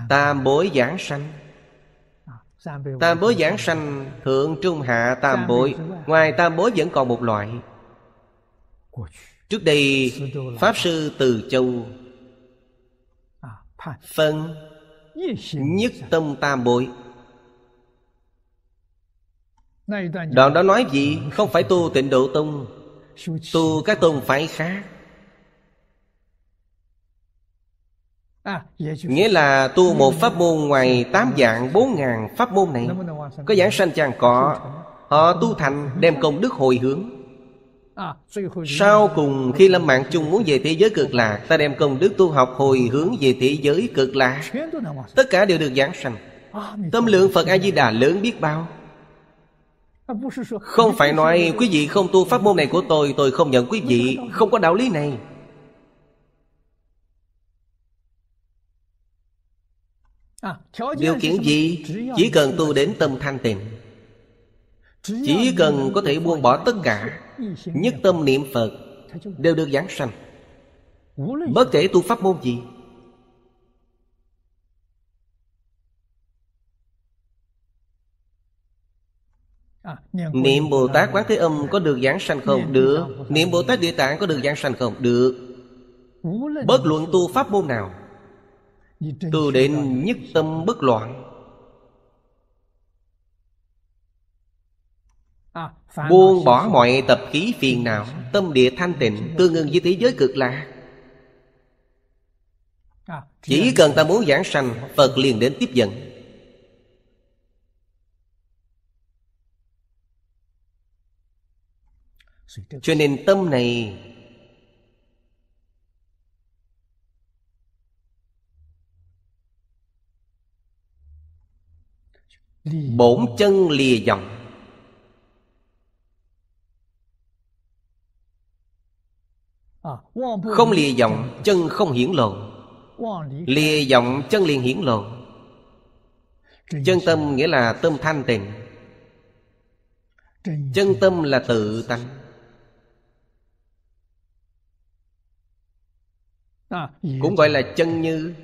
tam bối giảng sanh. Tam bối giảng sanh, thượng trung hạ tam bối. Ngoài tam bối vẫn còn một loại. Trước đây Pháp sư Từ Châu phân nhất tâm tam bối. Đoạn đó nói gì? Không phải tu tịnh độ tông, tu các tông phái khác. Nghĩa là tu một pháp môn ngoài tám dạng bốn ngàn pháp môn này có giảng sanh chàng cọ, họ tu thành đem công đức hồi hướng. Sau cùng khi lâm mạng chung muốn về thế giới cực lạc, ta đem công đức tu học hồi hướng về thế giới cực lạc, tất cả đều được giảng sanh. Tâm lượng Phật A Di Đà lớn biết bao. Không phải nói quý vị không tu pháp môn này của tôi, tôi không nhận quý vị, không có đạo lý này. Điều kiện gì? Chỉ cần tu đến tâm thanh tịnh, chỉ cần có thể buông bỏ tất cả, nhất tâm niệm Phật, đều được giảng sanh. Bất kể tu pháp môn gì. Niệm Bồ Tát Quán Thế Âm có được giảng sanh không? Được. Niệm Bồ Tát Địa Tạng có được giảng sanh không? Được. Bất luận tu pháp môn nào, tu đến nhất tâm bất loạn, buông bỏ mọi tập khí phiền não, tâm địa thanh tịnh, tương ưng với thế giới cực lạc. Chỉ cần ta muốn giảng sanh, Phật liền đến tiếp dẫn. Cho nên tâm này bổn chân lìa vọng. Không lìa vọng, chân không hiển lộ. Lìa vọng, chân liền hiển lộ. Chân tâm nghĩa là tâm thanh tịnh. Chân tâm là tự tánh. Cũng gọi là chân như.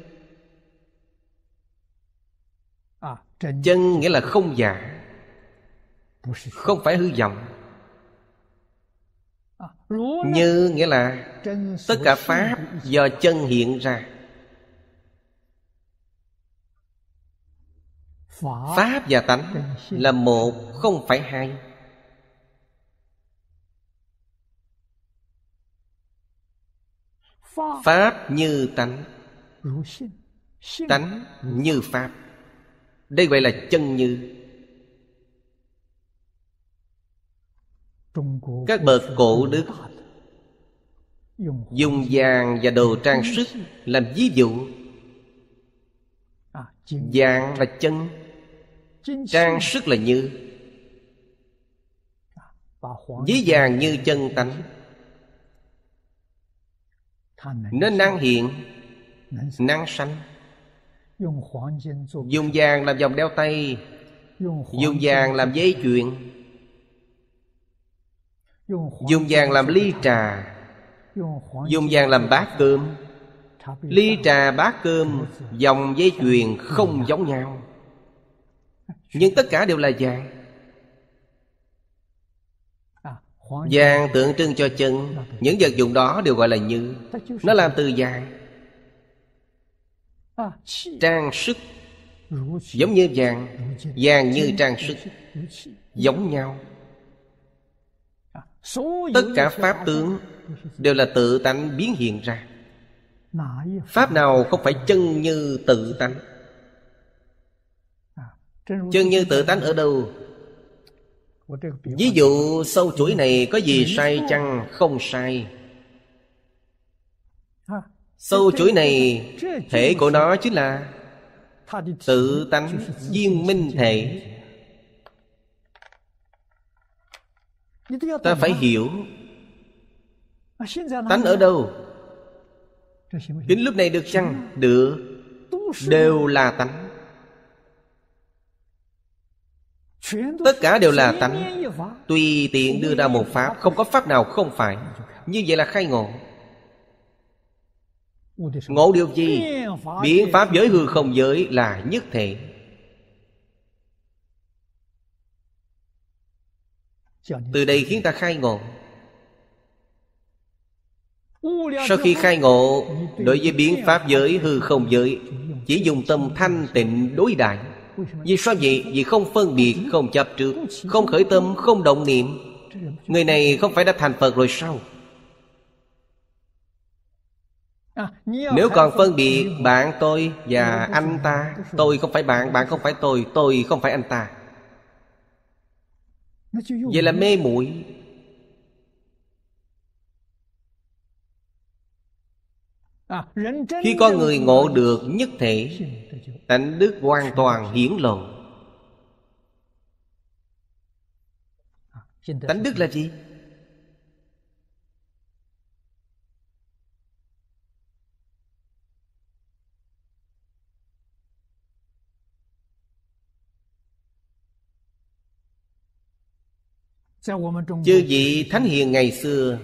Chân nghĩa là không giả, không phải hư vọng. Như nghĩa là tất cả pháp do chân hiện ra. Pháp và tánh là một, không phải hai. Pháp như tánh, tánh như pháp. Đây gọi là chân như. Các bậc cổ đức dùng vàng và đồ trang sức làm ví dụ. Vàng là chân, trang sức là như. Ví vàng như chân tánh, nó năng hiện, năng sanh. Dùng vàng làm vòng đeo tay, dùng vàng làm giấy chuyện, dùng vàng làm ly trà, dùng vàng làm bát cơm. Ly trà, bát cơm, dòng dây chuyền không giống nhau, nhưng tất cả đều là vàng. Vàng tượng trưng cho chân. Những vật dụng đó đều gọi là như. Nó làm từ vàng. Trang sức giống như vàng, vàng như trang sức, giống nhau. Tất cả pháp tướng đều là tự tánh biến hiện ra. Pháp nào không phải chân như tự tánh? Chân như tự tánh ở đâu? Ví dụ sâu chuỗi này có gì sai chăng? Không sai. Sâu chuỗi này, thể của nó chính là tự tánh viên minh thể. Ta phải hiểu tánh ở đâu. Đến lúc này được chăng? Được. Đều là tánh, tất cả đều là tánh. Tùy tiện đưa ra một pháp, không có pháp nào không phải. Như vậy là khai ngộ. Ngộ điều gì? Biến pháp giới hư không giới là nhất thể. Từ đây khiến ta khai ngộ. Sau khi khai ngộ, đối với biến pháp giới hư không giới, chỉ dùng tâm thanh tịnh đối đãi. Vì sao vậy? Vì không phân biệt, không chấp trước, không khởi tâm, không động niệm. Người này không phải đã thành Phật rồi sao? Nếu còn phân biệt bạn tôi và anh ta, tôi không phải bạn, bạn không phải tôi, tôi không phải anh ta, vậy là mê muội. Khi con người ngộ được nhất thể, tánh đức hoàn toàn hiển lộ. Tánh đức là gì? Chư vị thánh hiền ngày xưa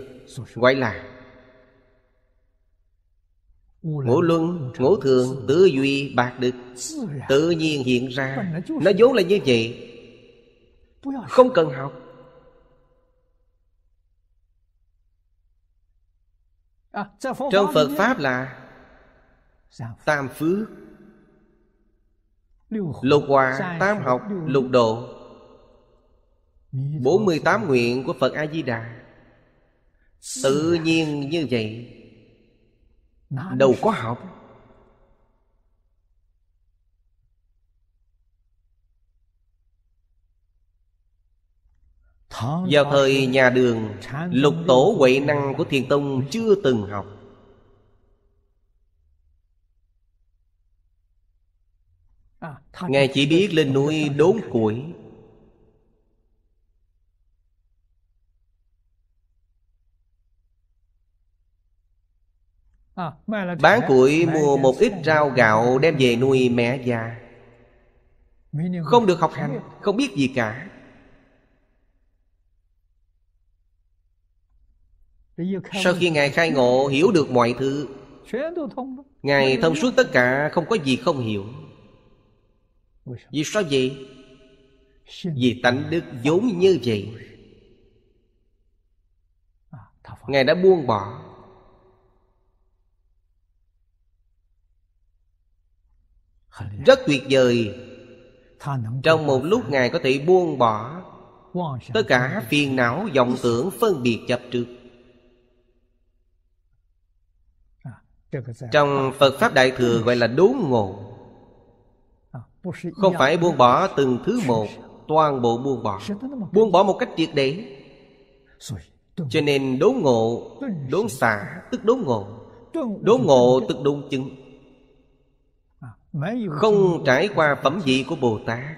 gọi là ngũ luân, ngũ thường, tứ duy, bạc đức. Tự nhiên hiện ra, nó vốn là như vậy, không cần học. Trong Phật Pháp là tam phước, lục hòa, tam học, lục độ, bốn mươi tám nguyện của Phật A Di Đà. Tự nhiên như vậy, đâu có học. Vào thời nhà Đường, Lục Tổ Huệ Năng của Thiền Tông chưa từng học. Ngài chỉ biết lên núi đốn củi, bán củi mua một ít rau gạo đem về nuôi mẹ già. Không được học hành, không biết gì cả. Sau khi Ngài khai ngộ, hiểu được mọi thứ, Ngài thông suốt tất cả, không có gì không hiểu. Vì sao vậy? Vì tánh đức vốn như vậy, Ngài đã buông bỏ. Rất tuyệt vời. Trong một lúc Ngài có thể buông bỏ tất cả phiền não, vọng tưởng, phân biệt, chấp trước. Trong Phật Pháp Đại Thừa gọi là đốn ngộ. Không phải buông bỏ từng thứ một, toàn bộ buông bỏ, buông bỏ một cách triệt để. Cho nên đốn ngộ, đốn xả tức đốn ngộ, đốn ngộ tức đốn chứng. Không trải qua phẩm vị của Bồ Tát,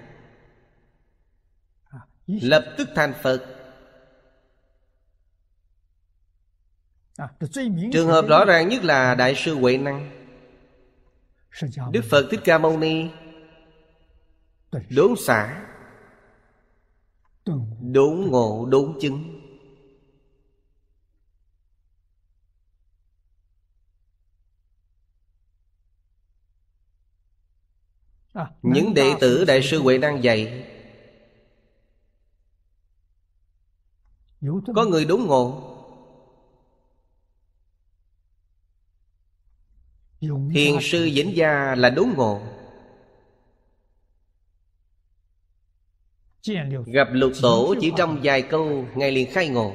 lập tức thành Phật. Trường hợp rõ ràng nhất là Đại sư Huệ Năng. Đức Phật Thích Ca Mâu Ni đốn xả, đốn ngộ, đốn chứng. Những đệ tử Đại sư Huệ Năng dạy, có người đốn ngộ, Thiền sư Vĩnh Gia là đốn ngộ, gặp Lục Tổ chỉ trong vài câu, Ngài liền khai ngộ,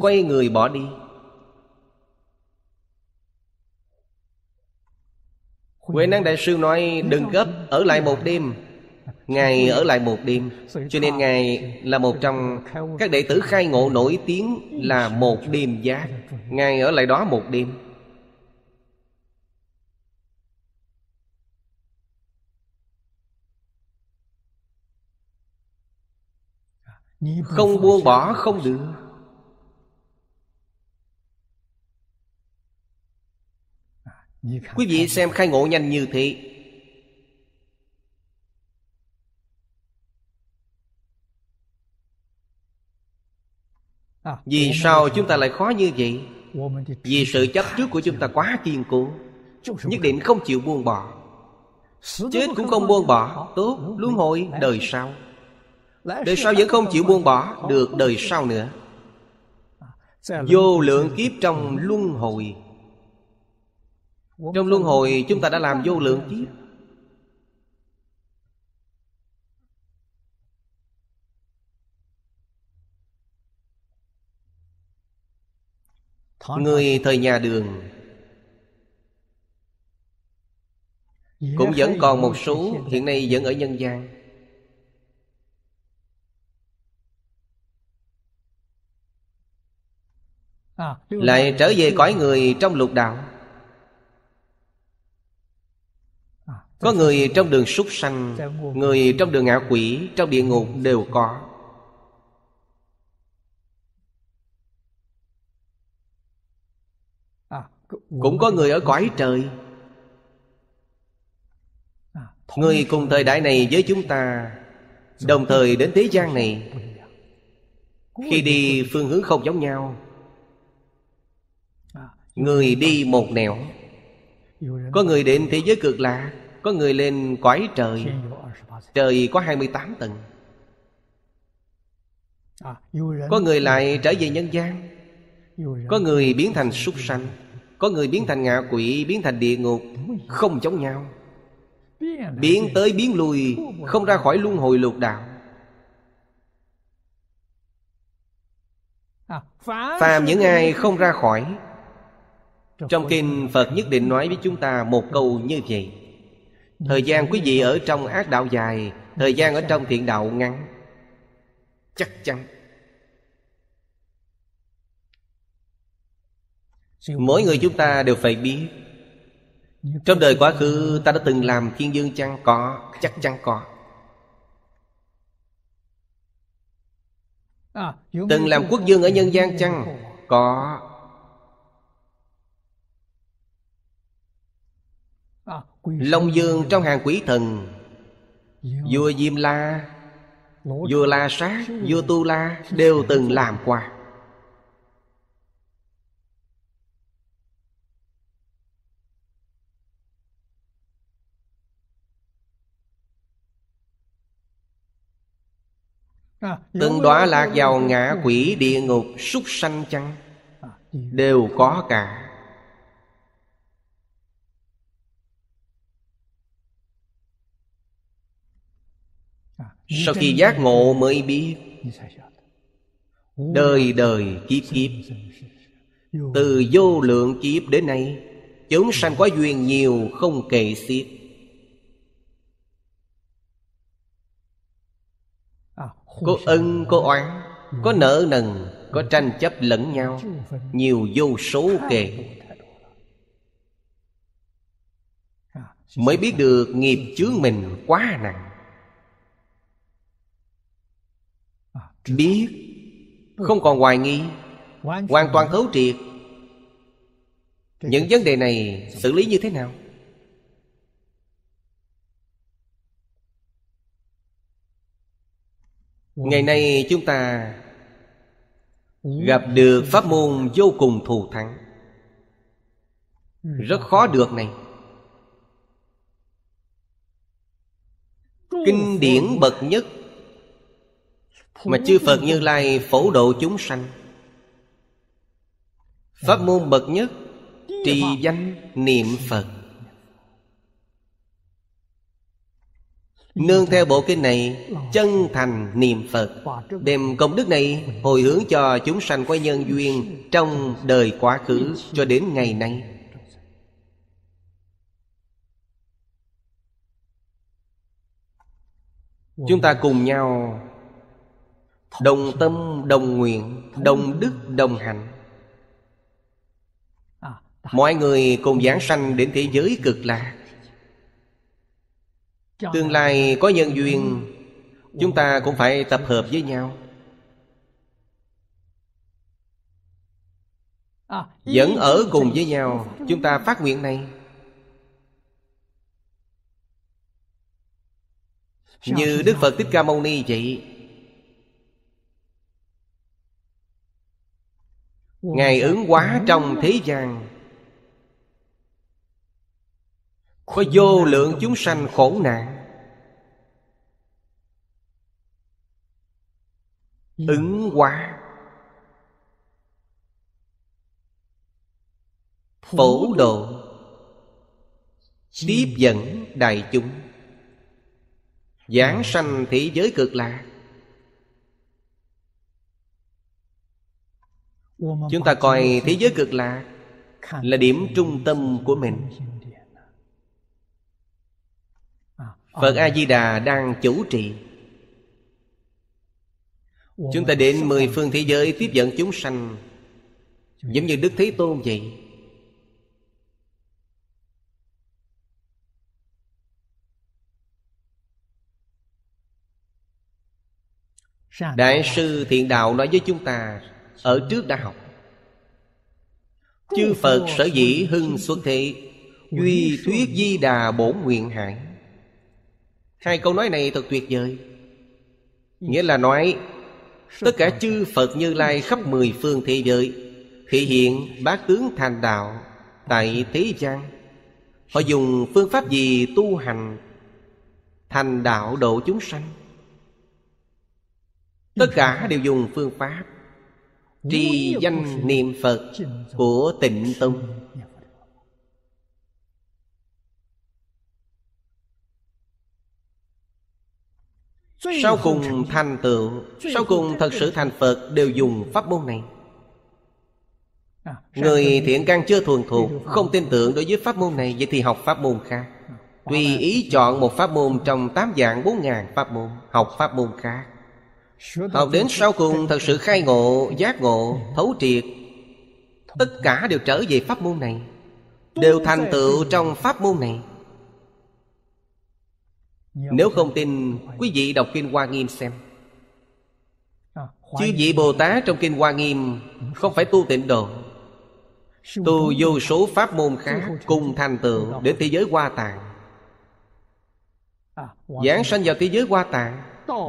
quay người bỏ đi. Huệ Năng Đại sư nói đừng gấp, ở lại một đêm. Ngài ở lại một đêm. Cho nên Ngài là một trong các đệ tử khai ngộ nổi tiếng là một đêm giác. Ngài ở lại đó một đêm. Không buông bỏ không được. Quý vị xem khai ngộ nhanh như thế. Vì sao chúng ta lại khó như vậy? Vì sự chấp trước của chúng ta quá kiên cố, nhất định không chịu buông bỏ. Chết cũng không buông bỏ, tốt, luân hồi đời sau. Đời sau vẫn không chịu buông bỏ, được đời sau nữa. Vô lượng kiếp trong luân hồi. Trong luân hồi chúng ta đã làm vô lượng kiếp. Người thời nhà Đường cũng vẫn còn một số hiện nay vẫn ở nhân gian. Lại trở về cõi người trong lục đạo. Có người trong đường súc sanh, người trong đường ngạ quỷ, trong địa ngục đều có. Cũng có người ở cõi trời. Người cùng thời đại này với chúng ta, đồng thời đến thế gian này, khi đi phương hướng không giống nhau. Người đi một nẻo. Có người đến thế giới cực lạ, có người lên cõi trời. Trời có hai mươi tám tầng. Có người lại trở về nhân gian. Có người biến thành súc sanh, có người biến thành ngạ quỷ, biến thành địa ngục. Không giống nhau. Biến tới biến lui, không ra khỏi luân hồi lục đạo. Phàm những ai không ra khỏi, trong kinh Phật nhất định nói với chúng ta một câu như vậy: thời gian quý vị ở trong ác đạo dài, thời gian ở trong thiện đạo ngắn. Chắc chắn mỗi người chúng ta đều phải biết, trong đời quá khứ ta đã từng làm thiên dương chăng? Có, chắc chắn có. Từng làm quốc vương ở nhân gian chăng? Có. Long dương trong hàng quỷ thần, vua Diêm La, vua La Sát, vua Tu La đều từng làm qua. Từng đọa lạc vào ngạ quỷ, địa ngục, súc sanh chăng? Đều có cả. Sau khi giác ngộ mới biết, đời đời kiếp kiếp, từ vô lượng kiếp đến nay, chúng sanh có duyên nhiều không kể xiết. Có ân, có oán, có nợ nần, có tranh chấp lẫn nhau, nhiều vô số kể. Mới biết được nghiệp chướng mình quá nặng. Biết, không còn hoài nghi, hoàn toàn thấu triệt. Những vấn đề này xử lý như thế nào? Ngày nay chúng ta gặp được pháp môn vô cùng thù thắng, rất khó được này. Kinh điển bậc nhất mà chư Phật Như Lai phổ độ chúng sanh, pháp môn bậc nhất trì danh niệm Phật. Nương theo bộ kinh này, chân thành niệm Phật, đem công đức này hồi hướng cho chúng sanh có nhân duyên trong đời quá khứ cho đến ngày nay. Chúng ta cùng nhau đồng tâm, đồng nguyện, đồng đức, đồng hạnh, mọi người cùng giảng sanh đến thế giới cực lạc. Tương lai có nhân duyên, chúng ta cũng phải tập hợp với nhau. Vẫn ở cùng với nhau, chúng ta phát nguyện này. Như Đức Phật Thích Ca Mâu Ni vậy, Ngài ứng hóa trong thế gian, có vô lượng chúng sanh khổ nạn, ứng hóa phổ độ, tiếp dẫn đại chúng, giảng sanh thế giới cực lạc. Chúng ta coi thế giới cực lạc là điểm trung tâm của mình. Phật A Di Đà đang chủ trì. Chúng ta đến mười phương thế giới tiếp dẫn chúng sanh, giống như Đức Thế Tôn vậy. Đại sư Thiện Đạo nói với chúng ta ở trước đã học: chư Phật sở dĩ hưng xuất thế, duy thuyết Di Đà bổn nguyện hải. Hai câu nói này thật tuyệt vời. Nghĩa là nói tất cả chư Phật Như Lai khắp mười phương thế giới thể hiện bát tướng thành đạo tại thế gian. Họ dùng phương pháp gì tu hành thành đạo độ chúng sanh? Tất cả đều dùng phương pháp trì danh niệm Phật của Tịnh Tông. Sau cùng thành tựu, sau cùng thật sự thành Phật, đều dùng pháp môn này. Người thiện căn chưa thuần thuộc, không tin tưởng đối với pháp môn này, vậy thì học pháp môn khác. Tùy ý chọn một pháp môn trong tám dạng bốn ngàn pháp môn, học pháp môn khác. Học đến sau cùng thật sự khai ngộ, giác ngộ, thấu triệt, tất cả đều trở về pháp môn này, đều thành tựu trong pháp môn này. Nếu không tin, quý vị đọc Kinh Hoa Nghiêm xem. Chư vị Bồ Tát trong Kinh Hoa Nghiêm không phải tu tịnh độ, tu vô số pháp môn khác cùng thành tựu đến thế giới Hoa Tạng. Giảng sanh vào thế giới Hoa Tạng,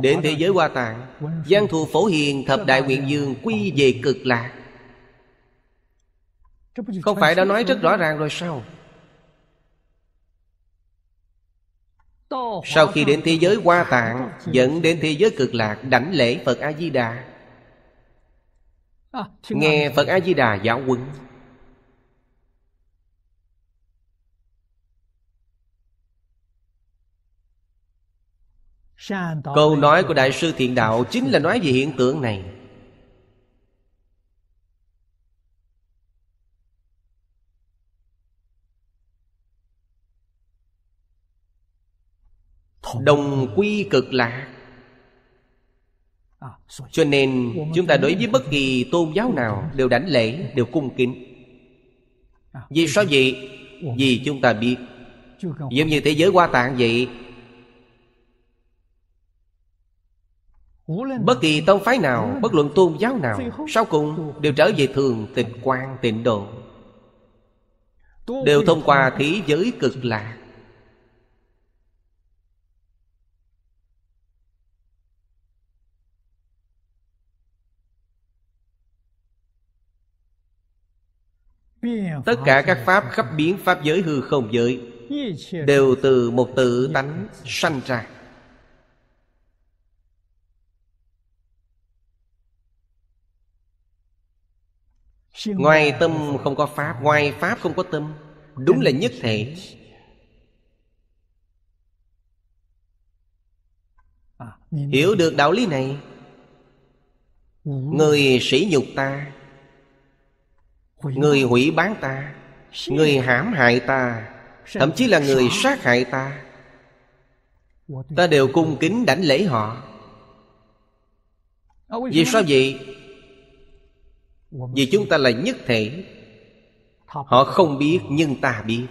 đến thế giới Hoa Tạng, giang thù phổ hiền thập đại nguyện dương, quy về cực lạc. Không phải đã nói rất rõ ràng rồi sao? Sau khi đến thế giới Hoa Tạng, dẫn đến thế giới cực lạc, đảnh lễ Phật A Di Đà, nghe Phật A Di Đà giáo huấn. Câu nói của Đại sư Thiện Đạo chính là nói về hiện tượng này. Đồng quy cực lạc. Cho nên chúng ta đối với bất kỳ tôn giáo nào đều đảnh lễ, đều cung kính. Vì sao vậy? Vì chúng ta biết, giống như thế giới Hoa Tạng vậy, bất kỳ tông phái nào, bất luận tôn giáo nào, sau cùng đều trở về thường tịnh quang tịnh độ, đều thông qua thế giới cực lạc. Tất cả các pháp khắp biến pháp giới hư không giới đều từ một tự tánh sanh ra. Ngoài tâm không có pháp, ngoài pháp không có tâm, đúng là nhất thể. Hiểu được đạo lý này, người sỉ nhục ta, người hủy bán ta, người hãm hại ta, thậm chí là người sát hại ta, ta đều cung kính đảnh lễ họ. Vì sao vậy? Vì chúng ta là nhất thể. Họ không biết nhưng ta biết.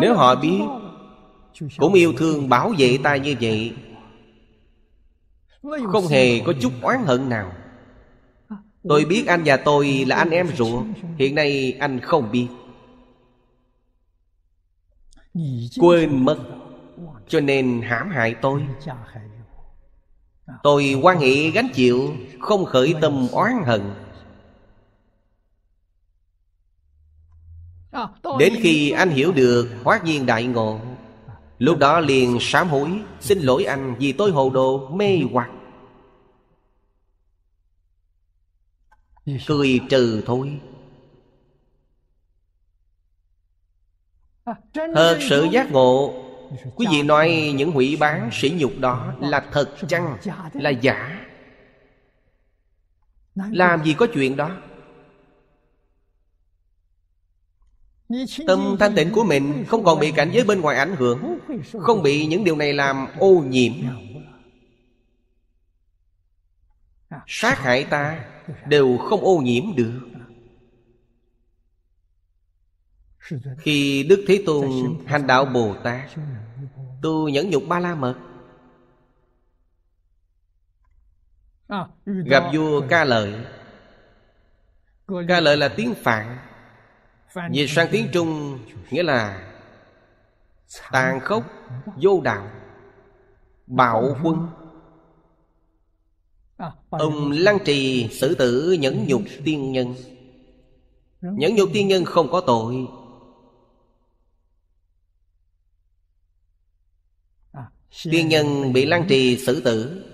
Nếu họ biết cũng yêu thương bảo vệ ta như vậy, không hề có chút oán hận nào. Tôi biết anh và tôi là anh em ruột, hiện nay anh không biết, quên mất, cho nên hãm hại tôi. Tôi quan hệ gánh chịu, không khởi tâm oán hận. Đến khi anh hiểu được, hoát nhiên đại ngộ, lúc đó liền sám hối: xin lỗi anh vì tôi hồ đồ mê hoặc. Cười trừ thôi. Thật sự giác ngộ, Quý vị nói những hủy bán sỉ nhục đó là thật chăng, là giả? Làm gì có chuyện đó. Tâm thanh tịnh của mình không còn bị cảnh giới bên ngoài ảnh hưởng, không bị những điều này làm ô nhiễm. Sát hại ta đều không ô nhiễm được. Khi Đức Thế Tôn hành đạo Bồ Tát tu nhẫn nhục ba la mật, gặp vua Ca Lợi. Ca Lợi là tiếng Phạn, dịch sang tiếng Trung nghĩa là tàn khốc, vô đạo, bạo quân. Ông lăng trì xử tử nhẫn nhục tiên nhân. Nhẫn nhục tiên nhân không có tội. Tiên nhân bị lăng trì xử tử.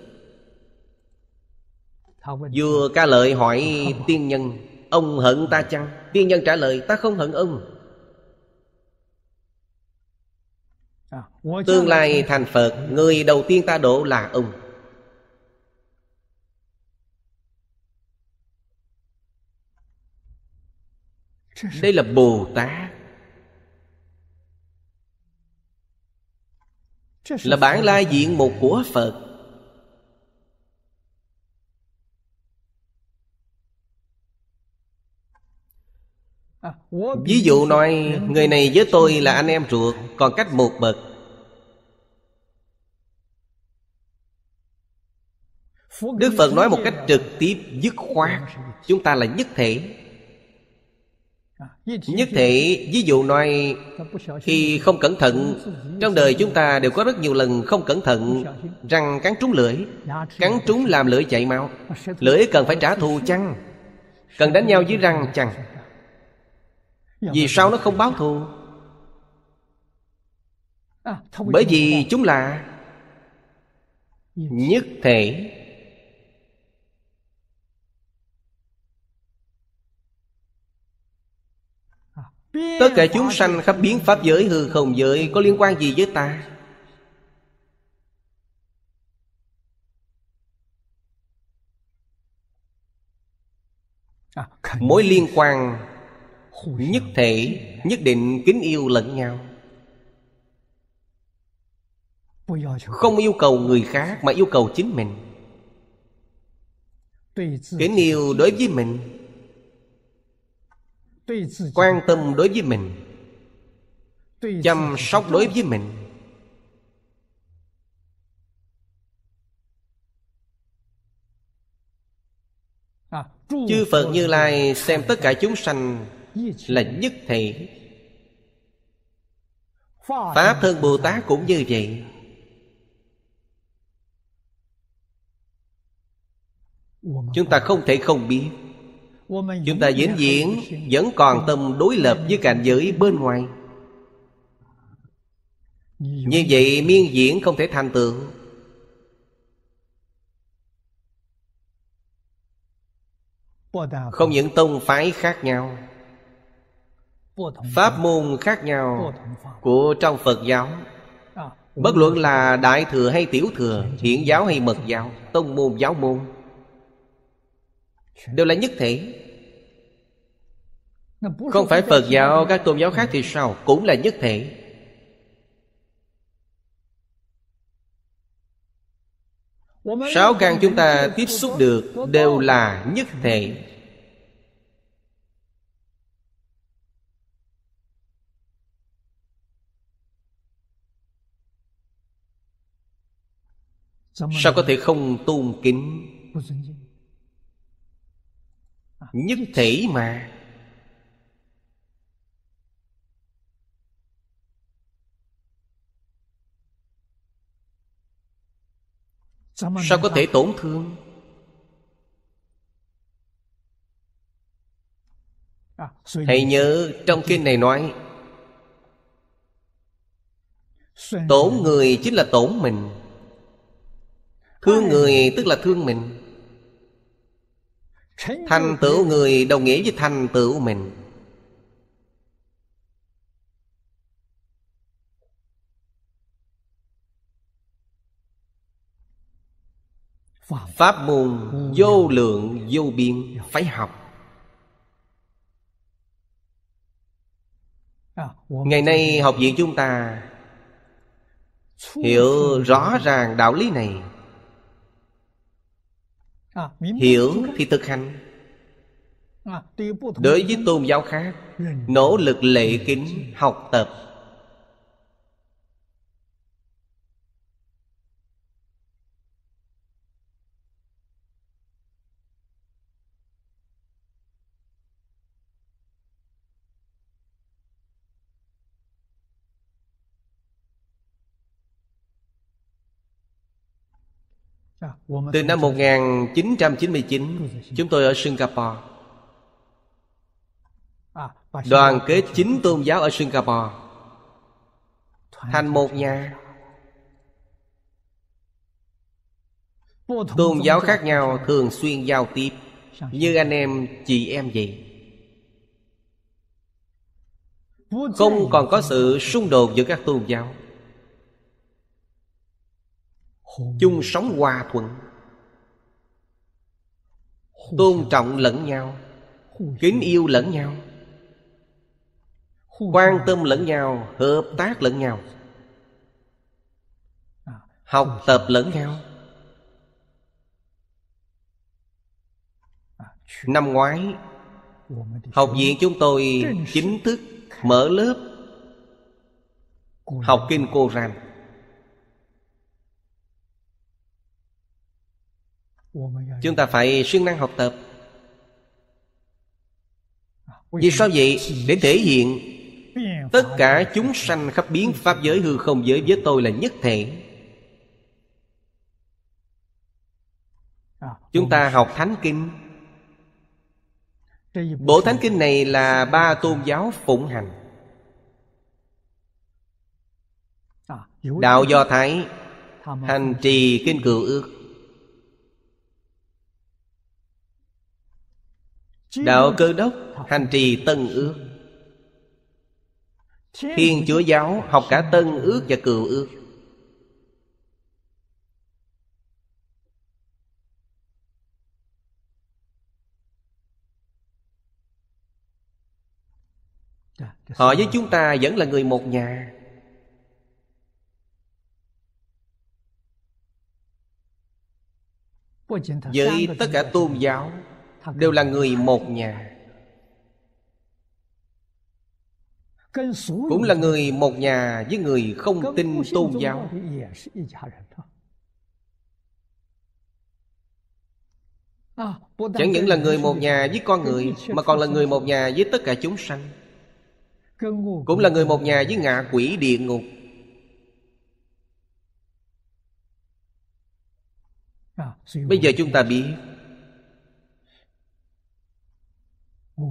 Vua Ca Lợi hỏi tiên nhân: ông hận ta chăng? Tiên nhân trả lời: ta không hận ông. Tương lai thành Phật, người đầu tiên ta độ là ông. Đây là Bồ Tát, là bản lai diện mục của Phật. Ví dụ nói người này với tôi là anh em ruột, còn cách một bậc. Đức Phật nói một cách trực tiếp, dứt khoát: chúng ta là nhất thể. Nhất thể, ví dụ nói khi không cẩn thận, trong đời chúng ta đều có rất nhiều lần không cẩn thận, răng cắn trúng lưỡi, cắn trúng làm lưỡi chảy máu. Lưỡi cần phải trả thù chăng? Cần đánh nhau với răng chăng? Vì sao nó không báo thù? Bởi vì chúng là nhất thể. Tất cả chúng sanh khắp biến pháp giới hư không giới có liên quan gì với ta? Mối liên quan nhất thể, nhất định kính yêu lẫn nhau, không yêu cầu người khác mà yêu cầu chính mình. Kính yêu đối với mình, quan tâm đối với mình, chăm sóc đối với mình. Chư Phật Như Lai xem tất cả chúng sanh là nhất thể. Pháp thân Bồ Tát cũng như vậy. Chúng ta không thể không biết. Chúng ta vĩnh viễn vẫn còn tâm đối lập với cảnh giới bên ngoài. Như vậy miên diễn không thể thành tựu. Không những tông phái khác nhau, pháp môn khác nhau của trong Phật giáo, bất luận là Đại Thừa hay Tiểu Thừa, Hiển giáo hay Mật giáo, tông môn giáo môn, đều là nhất thể. Không phải Phật giáo, các tôn giáo khác thì sao? Cũng là nhất thể. Sáu căn chúng ta tiếp xúc được đều là nhất thể. Sao có thể không tôn kính? Nhất thể mà. Sao có thể tổn thương? Hãy nhớ trong kinh này nói, tổn người chính là tổn mình, thương người tức là thương mình, thành tựu người đồng nghĩa với thành tựu mình. Pháp môn vô lượng vô biên, phải học. Ngày nay học viện chúng ta hiểu rõ ràng đạo lý này. Hiểu thì thực hành. Đối với tôn giáo khác, nỗ lực lệ kính học tập. Từ năm một nghìn chín trăm chín mươi chín, chúng tôi ở Singapore đoàn kết chín tôn giáo ở Singapore thành một nhà. Tôn giáo khác nhau thường xuyên giao tiếp như anh em chị em vậy, không còn có sự xung đột giữa các tôn giáo, chung sống hòa thuận, tôn trọng lẫn nhau, kính yêu lẫn nhau, quan tâm lẫn nhau, hợp tác lẫn nhau, học tập lẫn nhau. Năm ngoái, học viện chúng tôi chính thức mở lớp học kinh Koran. Chúng ta phải siêng năng học tập. Vì sao vậy? Để thể hiện tất cả chúng sanh khắp biến pháp giới hư không giới với tôi là nhất thể. Chúng ta học Thánh Kinh. Bộ Thánh Kinh này là ba tôn giáo phụng hành. Đạo Do Thái hành trì Kinh Cựu Ước. Đạo Cơ Đốc hành trì Tân Ước. Thiên Chúa giáo học cả Tân Ước và Cựu Ước. Họ với chúng ta vẫn là người một nhà. Với tất cả tôn giáo đều là người một nhà, cũng là người một nhà với người không tin tôn giáo. Chẳng những là người một nhà với con người, mà còn là người một nhà với tất cả chúng sanh, cũng là người một nhà với ngạ quỷ địa ngục. Bây giờ chúng ta biết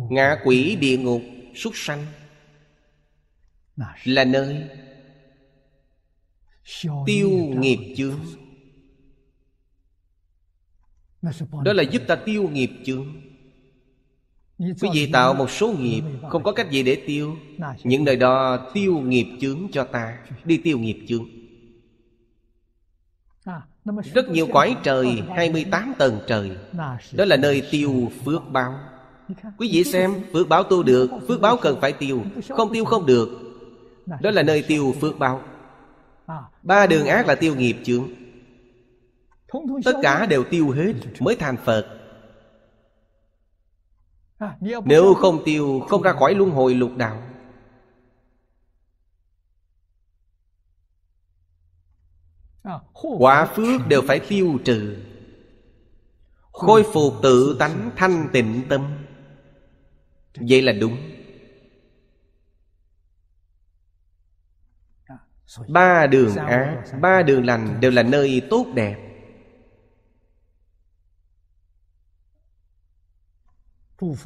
ngạ quỷ địa ngục súc sanh là nơi tiêu nghiệp chướng. Đó là giúp ta tiêu nghiệp chướng. Quý vị tạo một số nghiệp không có cách gì để tiêu, những nơi đó tiêu nghiệp chướng cho ta. Đi tiêu nghiệp chướng. Rất nhiều cõi trời, hai mươi tám tầng trời, đó là nơi tiêu phước báo. Quý vị xem, phước báo tu được, phước báo cần phải tiêu, không tiêu không được. Đó là nơi tiêu phước báo. Ba đường ác là tiêu nghiệp chướng. Tất cả đều tiêu hết mới thành Phật. Nếu không tiêu, không ra khỏi luân hồi lục đạo. Quả phước đều phải tiêu trừ. Khôi phục tự tánh thanh tịnh tâm, vậy là đúng. Ba đường ác, ba đường lành đều là nơi tốt đẹp.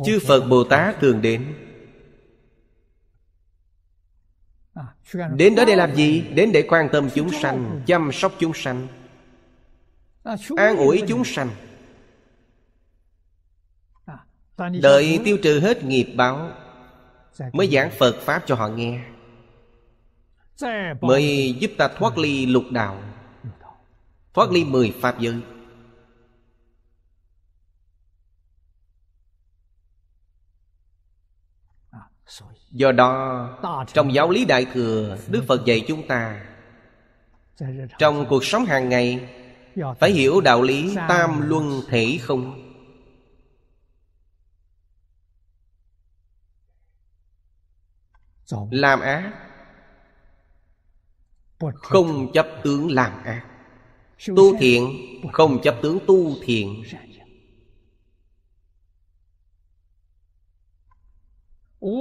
Chư Phật Bồ Tát thường đến. Đến đó để làm gì? Đến để quan tâm chúng sanh, chăm sóc chúng sanh, an ủi chúng sanh. Đợi tiêu trừ hết nghiệp báo mới giảng Phật Pháp cho họ nghe, mới giúp ta thoát ly lục đạo, thoát ly mười pháp giới. Do đó, trong giáo lý Đại Thừa, Đức Phật dạy chúng ta trong cuộc sống hàng ngày phải hiểu đạo lý tam luân thể không. Làm ác không chấp tướng làm ác, tu thiện không chấp tướng tu thiện,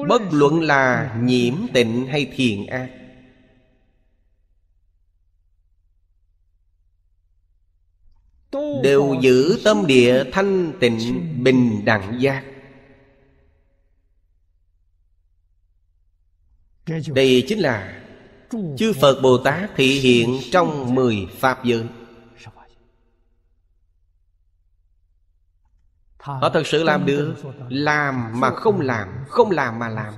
bất luận là nhiễm tịnh hay thiện ác. Đều giữ tâm địa thanh tịnh bình đẳng giác. Đây chính là chư Phật Bồ Tát thị hiện trong mười Pháp giới. Họ thật sự làm được. Làm mà không làm, không làm mà làm.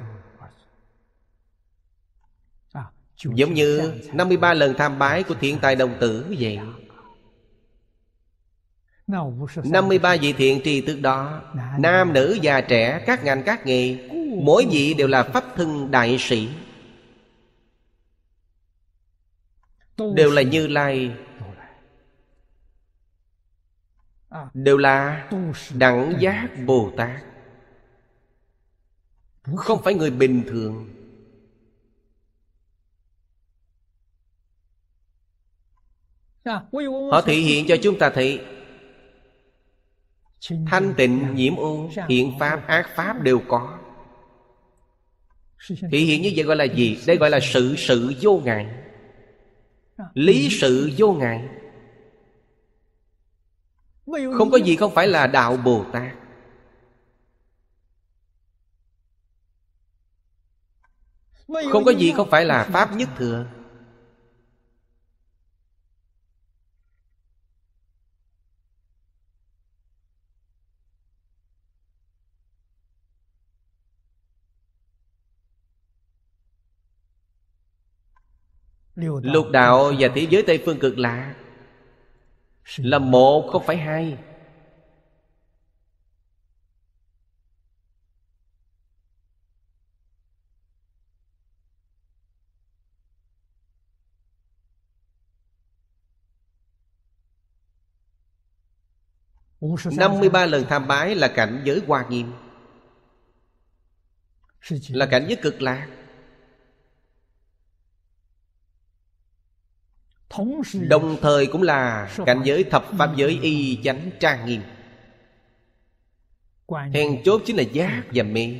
Giống như năm mươi ba lần tham bái của Thiện Tài Đồng Tử vậy. năm mươi ba vị thiện tri thức đó, nam nữ già trẻ, các ngành các nghề, mỗi vị đều là pháp thân đại sĩ, đều là Như Lai, đều là đẳng giác Bồ Tát, không phải người bình thường. Họ thể hiện cho chúng ta thấy thanh tịnh, nhiễm ô, thiện pháp, ác pháp đều có. Thể hiện như vậy gọi là gì? Đây gọi là sự sự vô ngại, lý sự vô ngại. Không có gì không phải là đạo Bồ Tát. Không có gì không phải là Pháp Nhất Thừa. Lục đạo và thế giới Tây Phương Cực Lạc là một không phải hai. năm mươi ba lần tham bái là cảnh giới Hoa Nghiêm, là cảnh giới Cực Lạc. Đồng thời cũng là cảnh giới thập pháp giới y chánh trang nghiêm. Then chốt chính là giác và mê.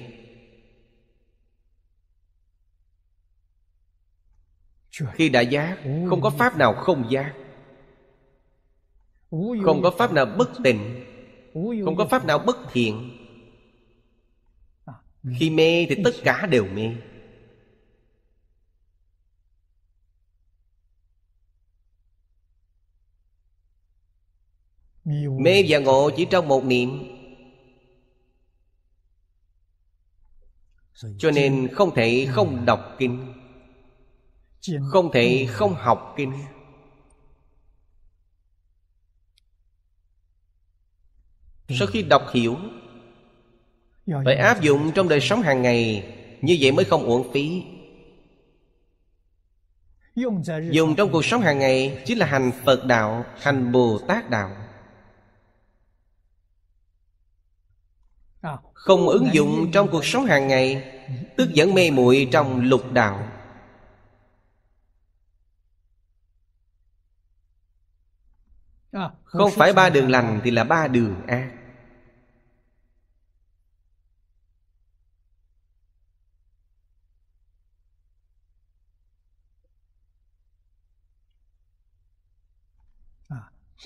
Khi đã giác, không có pháp nào không giác, không có pháp nào bất tịnh, không có pháp nào bất thiện. Khi mê thì tất cả đều mê. Mê và ngộ chỉ trong một niệm. Cho nên không thể không đọc kinh, không thể không học kinh. Sau khi đọc hiểu phải áp dụng trong đời sống hàng ngày. Như vậy mới không uổng phí. Dùng trong cuộc sống hàng ngày chính là hành Phật đạo, hành Bồ Tát đạo. Không ứng dụng trong cuộc sống hàng ngày, tức vẫn mê muội trong lục đạo. Không phải ba đường lành thì là ba đường ác.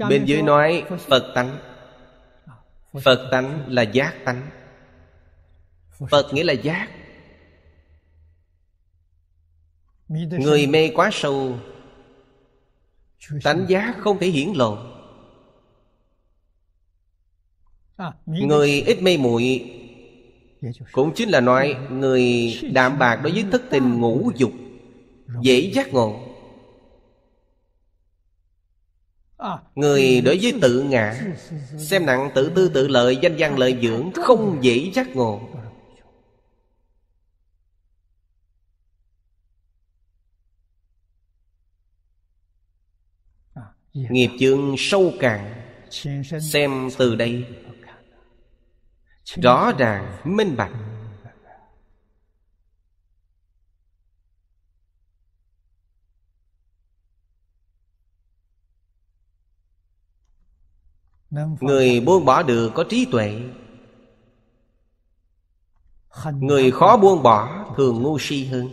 Bên dưới nói Phật tánh. Phật tánh là giác tánh. Phật nghĩa là giác. Người mê quá sâu, tánh giác không thể hiển lộ. Người ít mê muội cũng chính là nói người đạm bạc đối với thất tình ngũ dục, dễ giác ngộ. Người đối với tự ngã, xem nặng tự tư tự lợi, danh văn lợi dưỡng, không dễ giác ngộ. nghiệp chướng sâu cạn, xem từ đây rõ ràng minh bạch. Người buông bỏ được có trí tuệ, người khó buông bỏ thường ngu si hơn.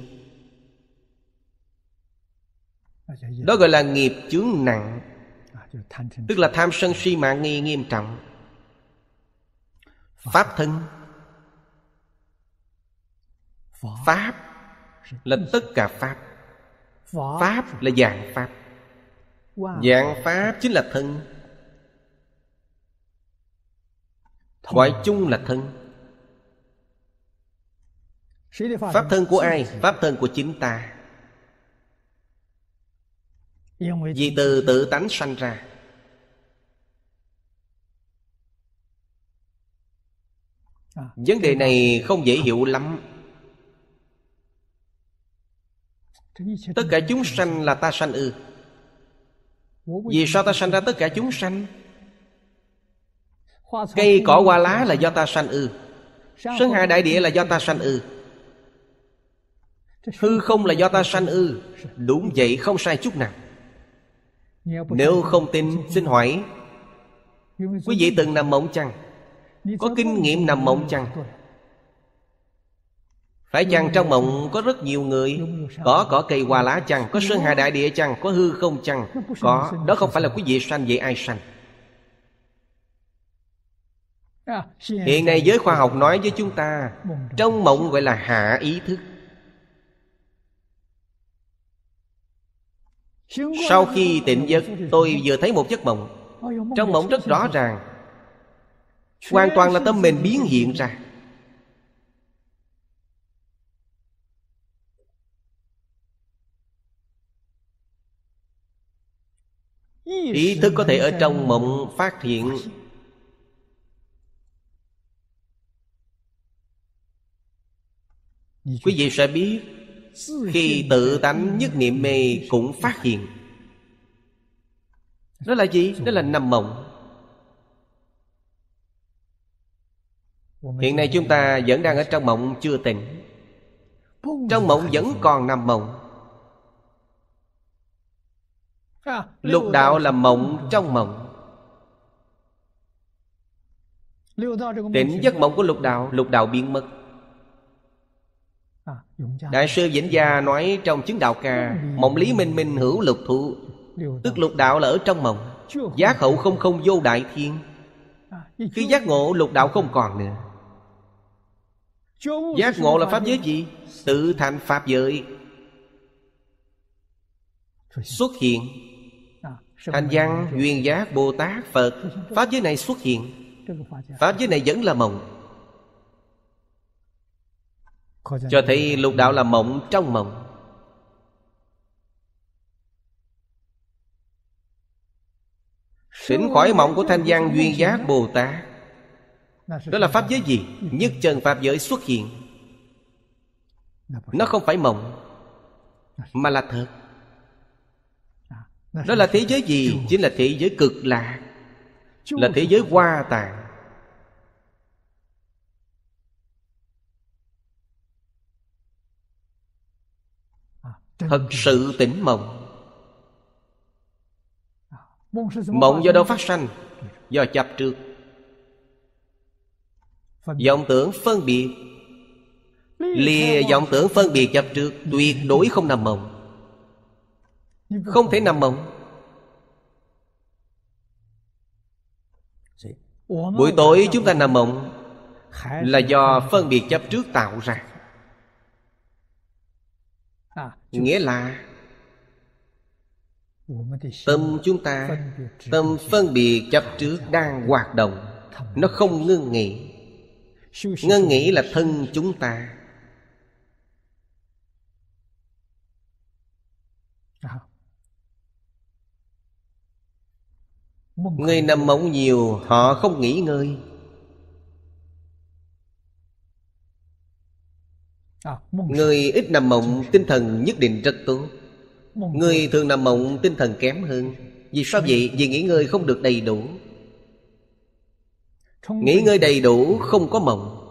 Đó gọi là nghiệp chướng nặng, tức là tham sân si mạng nghi nghiêm trọng. Pháp thân, pháp là tất cả pháp, pháp là dạng pháp, dạng pháp chính là thân, gọi chung là thân. Pháp thân của ai? Pháp thân của chính ta. Vì từ tự tánh sanh ra. Vấn đề này không dễ hiểu lắm. Tất cả chúng sanh là ta sanh ư? Vì sao ta sanh ra tất cả chúng sanh? Cây cỏ hoa lá là do ta sanh ư? Sơn hà đại địa là do ta sanh ư? Hư không là do ta sanh ư? Đúng vậy, không sai chút nào. Nếu không tin, xin hỏi quý vị từng nằm mộng chăng? Có kinh nghiệm nằm mộng chăng? Phải chăng trong mộng có rất nhiều người? Có cỏ cây hoa lá chăng? Có sơn hà đại địa chăng? Có hư không chăng? Có. Đó không phải là quý vị sanh, vậy ai sanh? Hiện nay giới khoa học nói với chúng ta, trong mộng gọi là hạ ý thức. Sau khi tỉnh giấc, tôi vừa thấy một giấc mộng. Trong mộng rất rõ ràng, hoàn toàn là tâm mình biến hiện ra. Ý thức có thể ở trong mộng phát hiện. Quý vị sẽ biết, khi tự tánh nhất niệm mê cũng phát hiện. Đó là gì? Đó là nằm mộng. Hiện nay chúng ta vẫn đang ở trong mộng chưa tỉnh. Trong mộng vẫn còn nằm mộng. Lục đạo là mộng trong mộng. Tỉnh giấc mộng của lục đạo, lục đạo biến mất. Đại sư Vĩnh Gia nói trong Chứng Đạo Ca, mộng lý minh minh hữu lục thụ, tức lục đạo là ở trong mộng. Giác hậu không không vô đại thiên. Khi giác ngộ, lục đạo không còn nữa. Giác ngộ là pháp giới gì? Tự thành pháp giới xuất hiện. Hành văn, duyên giác, Bồ Tát, Phật, pháp giới này xuất hiện. Pháp giới này vẫn là mộng, cho thấy lục đạo là mộng trong mộng. Tỉnh khỏi mộng của thanh văn duyên giác Bồ Tát, đó là pháp giới gì? Nhất chân pháp giới xuất hiện. Nó không phải mộng mà là thật. Đó là thế giới gì? Chính là thế giới cực lạc, là thế giới Hoa Tạng. Thật sự tỉnh mộng. Mộng do đâu phát sanh? Do chấp trước, vọng tưởng phân biệt. Lìa vọng tưởng phân biệt chấp trước, tuyệt đối không nằm mộng. Không thể nằm mộng. Buổi tối chúng ta nằm mộng là do phân biệt chấp trước tạo ra. Nghĩa là tâm chúng ta, tâm phân biệt chấp trước đang hoạt động, nó không ngưng nghỉ. Ngưng nghỉ là thân chúng ta. Người nằm mộng nhiều, họ không nghỉ ngơi. Người ít nằm mộng tinh thần nhất định rất tốt. Người thường nằm mộng tinh thần kém hơn. Vì sao vậy? Vì nghỉ ngơi không được đầy đủ. Nghỉ ngơi đầy đủ không có mộng.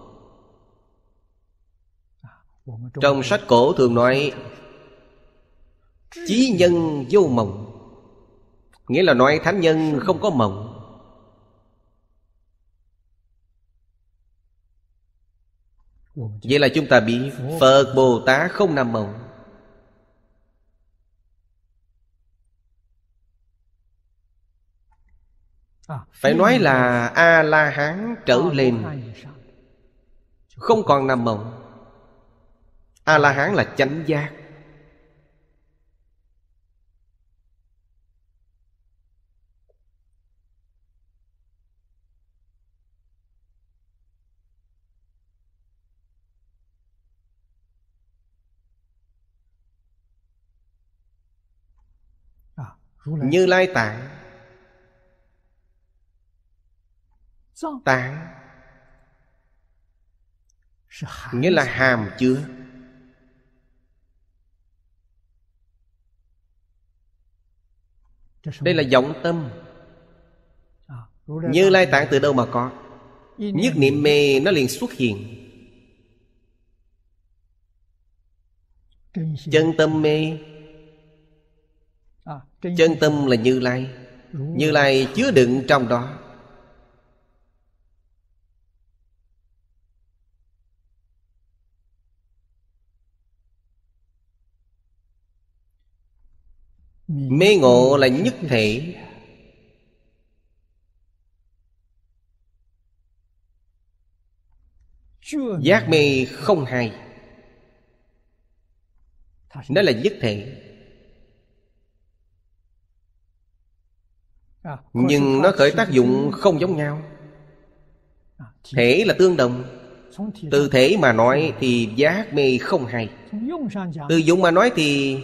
Trong sách cổ thường nói chí nhân vô mộng, nghĩa là nói thánh nhân không có mộng. Vậy là chúng ta bị Phật Bồ Tát không nằm mộng. Phải nói là A-la-hán trở lên không còn nằm mộng. A-la-hán là chánh giác. Như Lai Tạng, tạng nghĩa là hàm chứa. Đây là vọng tâm. Như Lai Tạng từ đâu mà có? Nhất niệm mê nó liền xuất hiện. Chân tâm mê, chân tâm là Như Lai. Như Lai chứa đựng trong đó. Mê ngộ là nhất thể. Giác mê không hai. Nó là nhất thể. Nhưng nó khởi tác dụng không giống nhau. Thể là tương đồng. Từ thể mà nói thì giác mê không hai. Từ dụng mà nói thì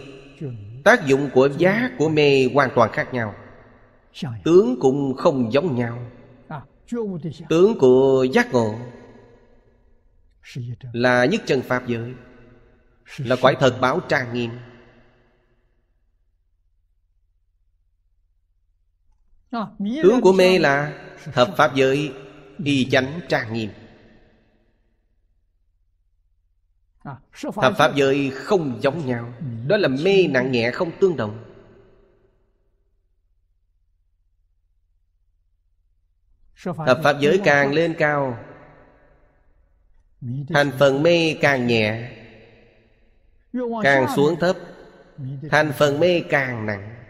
tác dụng của giác của mê hoàn toàn khác nhau. Tướng cũng không giống nhau. Tướng của giác ngộ là nhất chân pháp giới, là cõi thật báo trang nghiêm. Tướng của mê là thập pháp giới y chánh trang nghiêm. Thập pháp giới không giống nhau. Đó là mê nặng nhẹ không tương đồng. Thập pháp giới càng lên cao, thành phần mê càng nhẹ. Càng xuống thấp, thành phần mê càng nặng.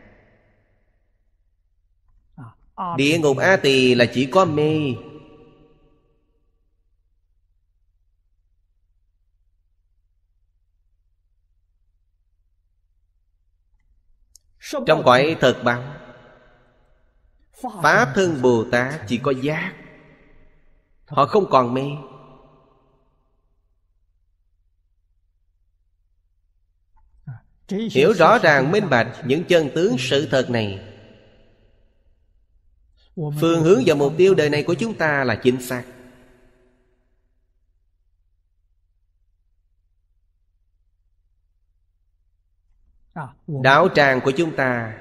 Địa ngục A Tỳ là chỉ có mê. Trong cõi thật báo Pháp thân Bồ Tát chỉ có giác. Họ không còn mê. Hiểu rõ ràng minh bạch những chân tướng sự thật này, phương hướng và mục tiêu đời này của chúng ta là chính xác. Đạo tràng của chúng ta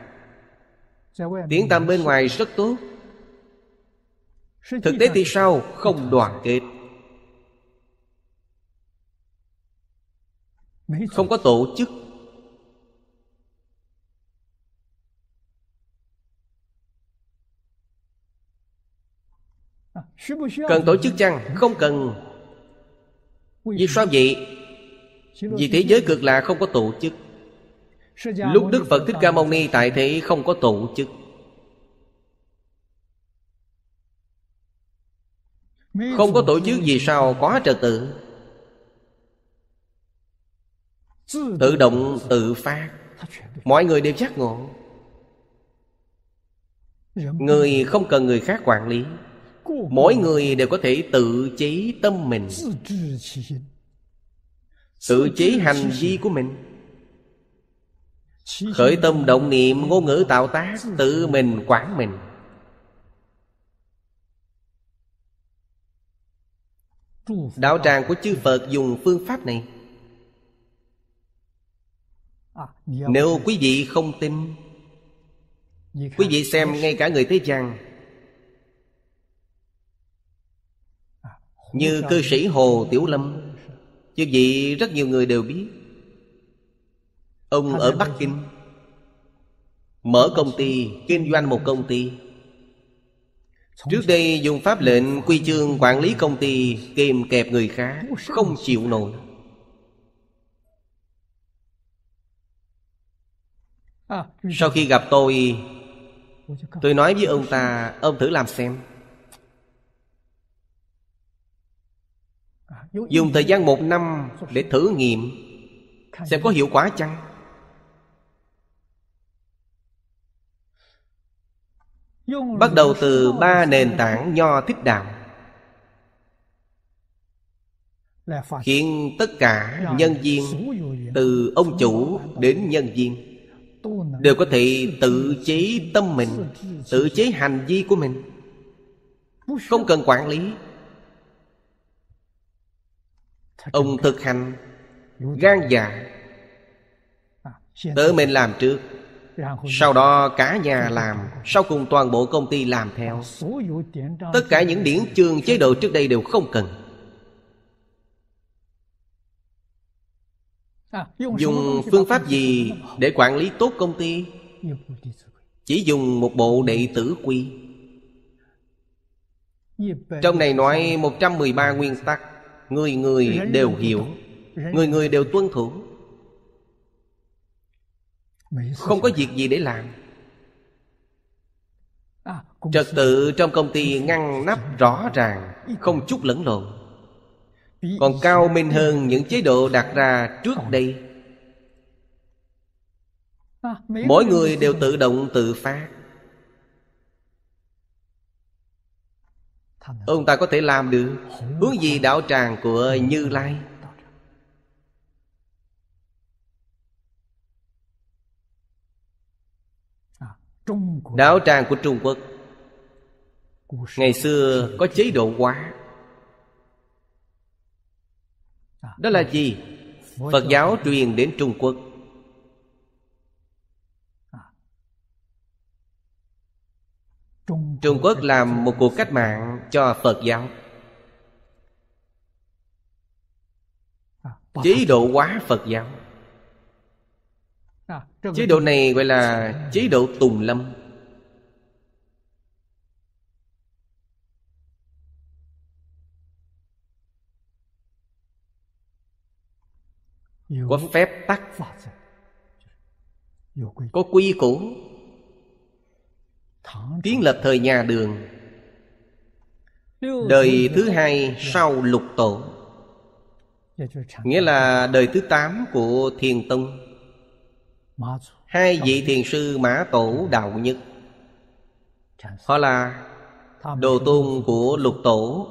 tiếng tăm bên ngoài rất tốt, thực tế thì sao? Không đoàn kết, không có tổ chức. Cần tổ chức chăng? Không cần. Vì sao vậy? Vì thế giới cực lạc không có tổ chức. Lúc Đức Phật Thích Ca Mâu Ni tại thế không có tổ chức. Không có tổ chức vì sao? Có trật tự, tự động tự phát. Mọi người đều giác ngộ. Người không cần người khác quản lý. Mỗi người đều có thể tự chế tâm mình, tự chế hành vi của mình. Khởi tâm động niệm, ngôn ngữ tạo tác, tự mình quản mình. Đạo tràng của chư Phật dùng phương pháp này. Nếu quý vị không tin, Quý vị xem ngay cả người thế gian như cư sĩ Hồ Tiểu Lâm, chứ gì rất nhiều người đều biết. Ông ở Bắc Kinh mở công ty, kinh doanh một công ty. Trước đây dùng pháp lệnh quy chương quản lý công ty, kìm kẹp người khác, không chịu nổi. Sau khi gặp tôi, tôi nói với ông ta, ông thử làm xem. Dùng thời gian một năm để thử nghiệm xem có hiệu quả chăng. Bắt đầu từ ba nền tảng Nho Thích Đạo, khiến tất cả nhân viên, từ ông chủ đến nhân viên, đều có thể tự chế tâm mình, tự chế hành vi của mình, không cần quản lý. Ông thực hành gan dạ, tự mình làm trước, sau đó cả nhà làm, sau cùng toàn bộ công ty làm theo. Tất cả những điển chương chế độ trước đây đều không cần. Dùng phương pháp gì để quản lý tốt công ty? Chỉ dùng một bộ đệ tử quy. Trong này nói một trăm mười ba nguyên tắc, người người đều hiểu, người người đều tuân thủ, không có việc gì để làm. Trật tự trong công ty ngăn nắp rõ ràng, không chút lẫn lộn, còn cao minh hơn những chế độ đặt ra trước đây. Mỗi người đều tự động tự phát. Ông ta có thể làm được, hướng gì đạo tràng của Như Lai. Đạo tràng của Trung Quốc ngày xưa có chế độ hóa. Đó là gì? Phật giáo truyền đến Trung Quốc, Trung Quốc làm một cuộc cách mạng cho Phật giáo, chế độ hóa Phật giáo. Chế độ này gọi là chế độ Tùng Lâm. Có phép tắc, có quy củ. Kiến lập thời nhà Đường, đời thứ hai sau Lục Tổ, nghĩa là đời thứ tám của Thiền Tông. Hai vị thiền sư Mã Tổ Đạo Nhất, họ là đồ tôn của Lục Tổ.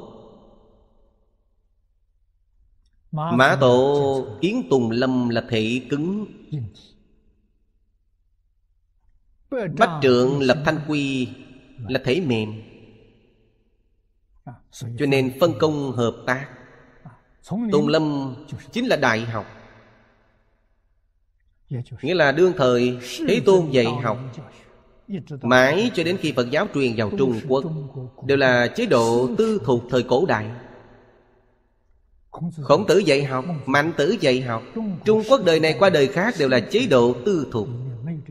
Mã Tổ kiến Tùng Lâm là thể cứng, Bách Trượng lập Thanh Quy là thể mềm. Cho nên phân công hợp tác. Tùng Lâm chính là đại học, nghĩa là đương thời Thế Tôn dạy học. Mãi cho đến khi Phật giáo truyền vào Trung Quốc, đều là chế độ tư thuộc thời cổ đại. Khổng Tử dạy học, Mạnh Tử dạy học. Trung Quốc đời này qua đời khác đều là chế độ tư thuộc,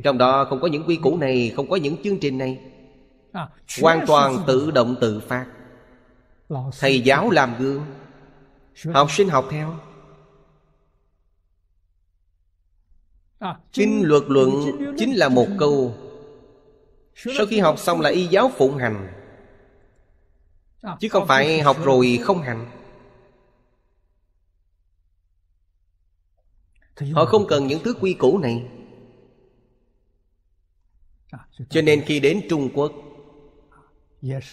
trong đó không có những quy củ này, không có những chương trình này, hoàn toàn tự động tự phát. Thầy giáo làm gương, học sinh học theo. Kinh luật luận chính là một câu, sau khi học xong là y giáo phụng hành, chứ không phải học rồi không hành. Họ không cần những thứ quy củ này. Cho nên khi đến Trung Quốc,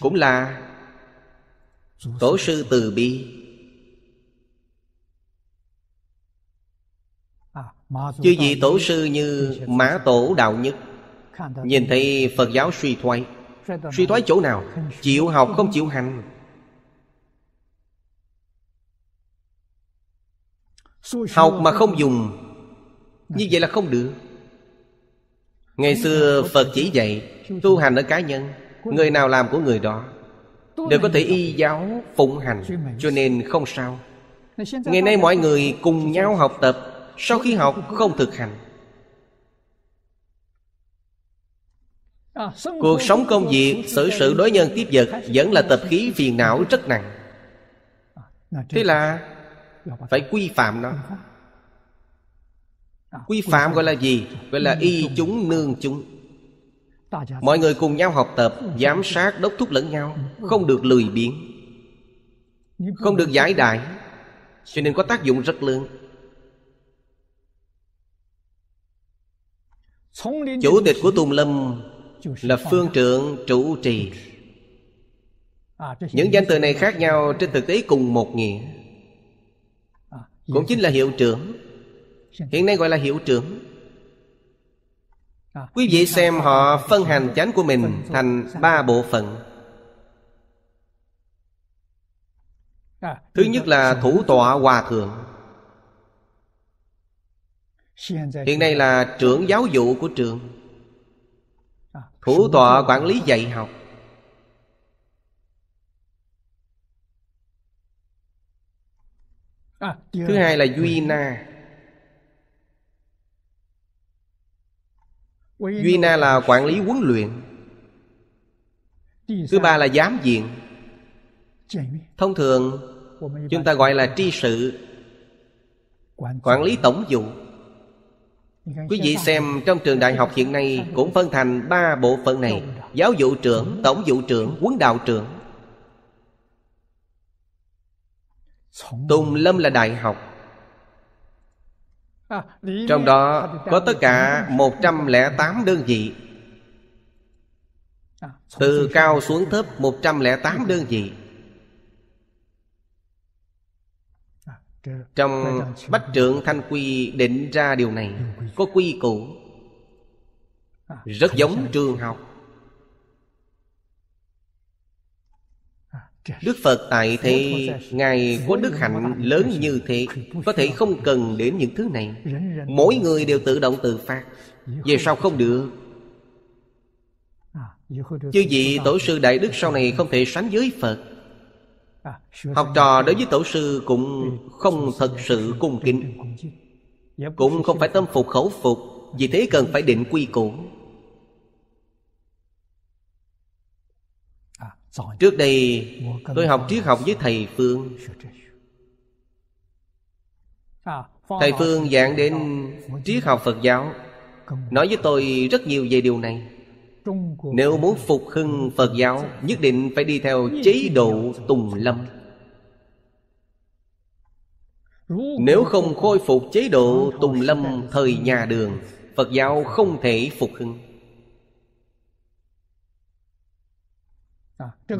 cũng là tổ sư từ bi. Chứ gì tổ sư như Mã Tổ Đạo Nhất nhìn thấy Phật giáo suy thoái. Suy thoái chỗ nào? Chịu học không chịu hành. Học mà không dùng, như vậy là không được. Ngày xưa Phật chỉ dạy tu hành ở cá nhân, người nào làm của người đó, đều có thể y giáo phụng hành, cho nên không sao. Ngày nay mọi người cùng nhau học tập, sau khi học không thực hành, cuộc sống công việc, xử sự đối nhân tiếp vật vẫn là tập khí phiền não rất nặng. Thế là phải quy phạm nó. Quy phạm gọi là gì? Gọi là y chúng nương chúng. Mọi người cùng nhau học tập, giám sát, đốc thúc lẫn nhau, không được lười biếng, không được giải đại, cho nên có tác dụng rất lớn. Chủ tịch của Tùng Lâm là phương trượng chủ trì. Những danh từ này khác nhau, trên thực tế cùng một nghĩa, cũng chính là hiệu trưởng. Hiện nay gọi là hiệu trưởng. Quý vị xem họ phân hành chánh của mình thành ba bộ phận. Thứ nhất là thủ tọa hòa thượng, hiện nay là trưởng giáo vụ của trường. Thủ tọa quản lý dạy học. Thứ hai là duy na. Duy na là quản lý huấn luyện. Thứ ba là giám viện. Thông thường chúng ta gọi là tri sự, quản lý tổng vụ. Quý vị xem trong trường đại học hiện nay cũng phân thành ba bộ phận này: giáo vụ trưởng, tổng vụ trưởng, huấn đạo trưởng. Tùng Lâm là đại học, trong đó có tất cả một trăm lẻ tám đơn vị, từ cao xuống thấp một trăm lẻ tám đơn vị. Trong Bách Trượng Thanh Quy định ra điều này, có quy củ, rất giống trường học. Đức Phật tại thế, Ngài có đức hạnh lớn như thế, có thể không cần đến những thứ này. Mỗi người đều tự động tự phát. Về sau không được. Chứ gì tổ sư Đại Đức sau này không thể sánh với Phật. Học trò đối với tổ sư cũng không thật sự cung kính, cũng không phải tâm phục khẩu phục. Vì thế cần phải định quy củ. Trước đây tôi học triết học với thầy Phương. Thầy Phương giảng đến triết học Phật giáo, nói với tôi rất nhiều về điều này. Nếu muốn phục hưng Phật giáo, nhất định phải đi theo chế độ Tùng Lâm. Nếu không khôi phục chế độ Tùng Lâm thời nhà Đường, Phật giáo không thể phục hưng.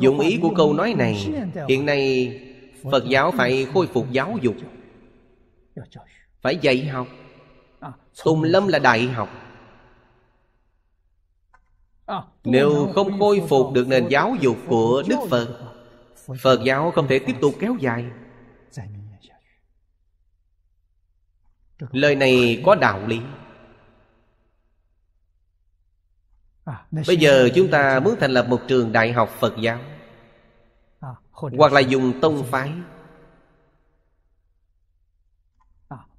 Dụng ý của câu nói này, hiện nay Phật giáo phải khôi phục giáo dục, phải dạy học. Tùng Lâm là đại học. Nếu không khôi phục được nền giáo dục của Đức Phật, Phật giáo không thể tiếp tục kéo dài. Lời này có đạo lý. Bây giờ chúng ta muốn thành lập một trường đại học Phật giáo, hoặc là dùng tông phái.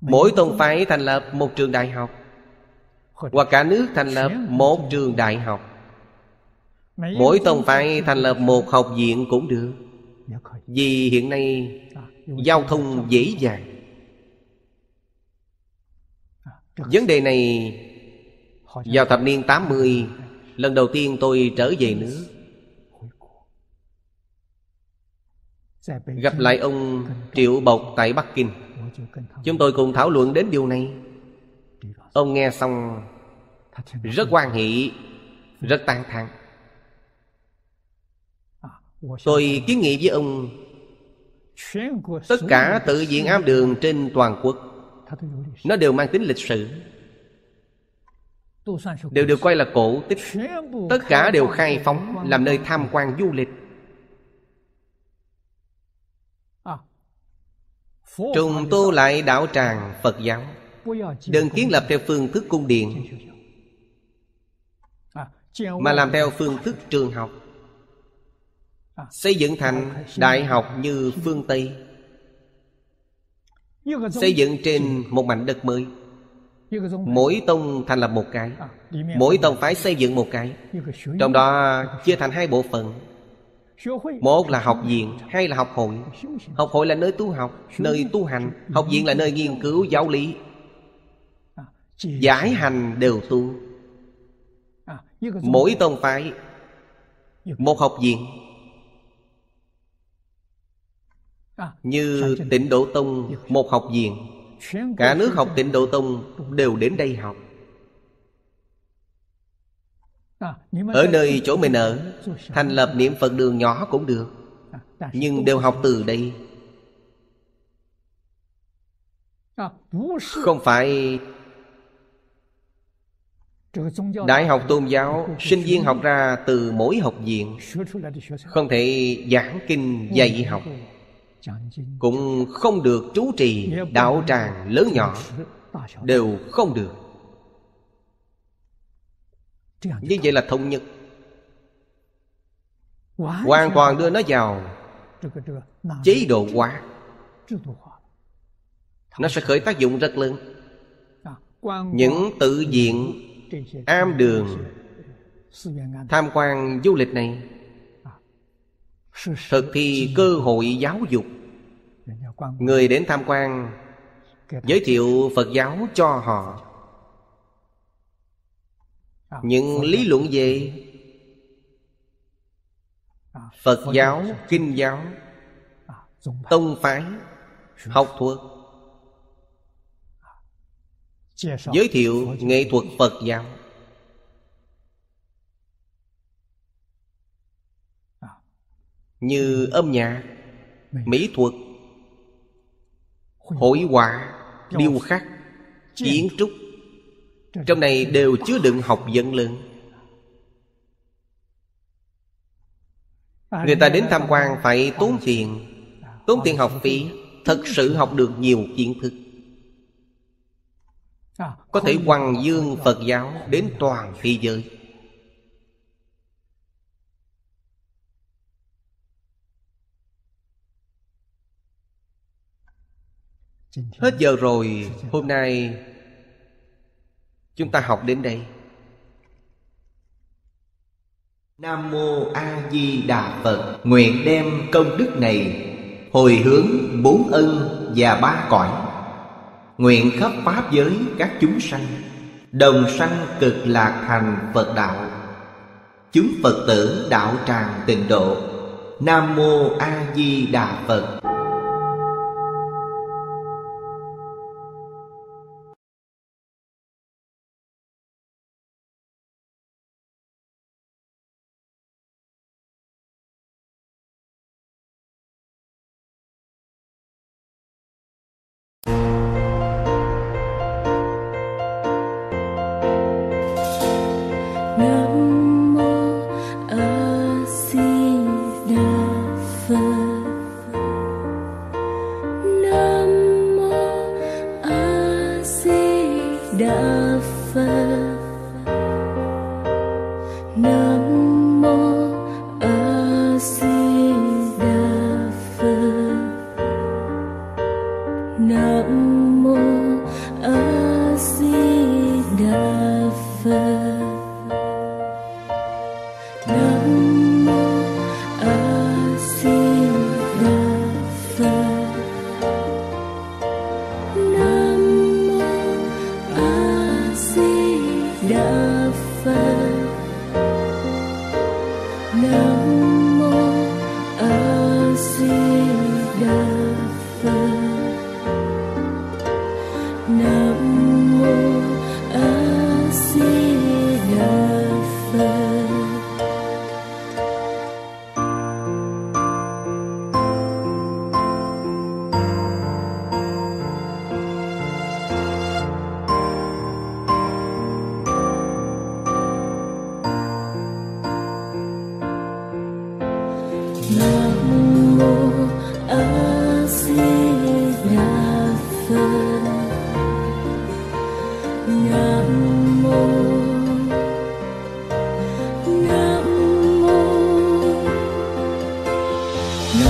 Mỗi tông phái thành lập một trường đại học, hoặc cả nước thành lập một trường đại học. Mỗi tông phái thành lập một học viện cũng được. Vì hiện nay giao thông dễ dàng. Vấn đề này vào thập niên tám mươi, lần đầu tiên tôi trở về nước, gặp lại ông Triệu Bộc tại Bắc Kinh. Chúng tôi cùng thảo luận đến điều này. Ông nghe xong rất hoan hỷ, rất tán thán. Tôi kiến nghị với ông, tất cả tự viện am đường trên toàn quốc, nó đều mang tính lịch sử, đều được coi là cổ tích. Tất cả đều khai phóng làm nơi tham quan du lịch. Trùng tu lại đạo tràng Phật giáo, đừng kiến lập theo phương thức cung điện. mà làm theo phương thức trường học, xây dựng thành đại học như phương Tây, xây dựng trên một mảnh đất mới. Mỗi tông thành lập một cái, mỗi tông phái xây dựng một cái, trong đó chia thành hai bộ phận. Một là học viện, hai là học hội. Học hội là nơi tu học, nơi tu hành. Học viện là nơi nghiên cứu giáo lý, giải hành đều tu. Mỗi tông phái một học viện. Như Tịnh Độ Tông một học viện. Cả nước học Tịnh Độ Tông đều đến đây học. Ở nơi chỗ mình ở, thành lập niệm Phật đường nhỏ cũng được, nhưng đều học từ đây. Không phải đại học tôn giáo sinh viên học ra từ mỗi học viện, không thể giảng kinh dạy học, cũng không được trú trì đạo tràng lớn nhỏ, đều không được. Như vậy là thống nhất, hoàn toàn đưa nó vào chế độ hóa. Nó sẽ khởi tác dụng rất lớn. Những tự viện am đường tham quan du lịch này thực thi cơ hội giáo dục. Người đến tham quan giới thiệu Phật giáo cho họ, những lý luận về Phật giáo, kinh giáo, tông phái, học thuật, giới thiệu nghệ thuật Phật giáo. Như âm nhạc, mỹ thuật, hội họa, điêu khắc, kiến trúc, trong này đều chứa đựng học vấn lớn. Người ta đến tham quan phải tốn tiền, tốn tiền học phí, thật sự học được nhiều kiến thức, có thể hoằng dương Phật giáo đến toàn thế giới. Hết giờ rồi, hôm nay chúng ta học đến đây. Nam Mô A Di Đà Phật. Nguyện đem công đức này hồi hướng bốn ân và ba cõi, nguyện khắp pháp giới các chúng sanh đồng sanh cực lạc thành Phật đạo, chúng Phật tử đạo tràng Tịnh Độ. Nam Mô A Di Đà Phật. Nam Mô A Nam mô A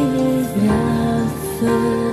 Di Đà Phật.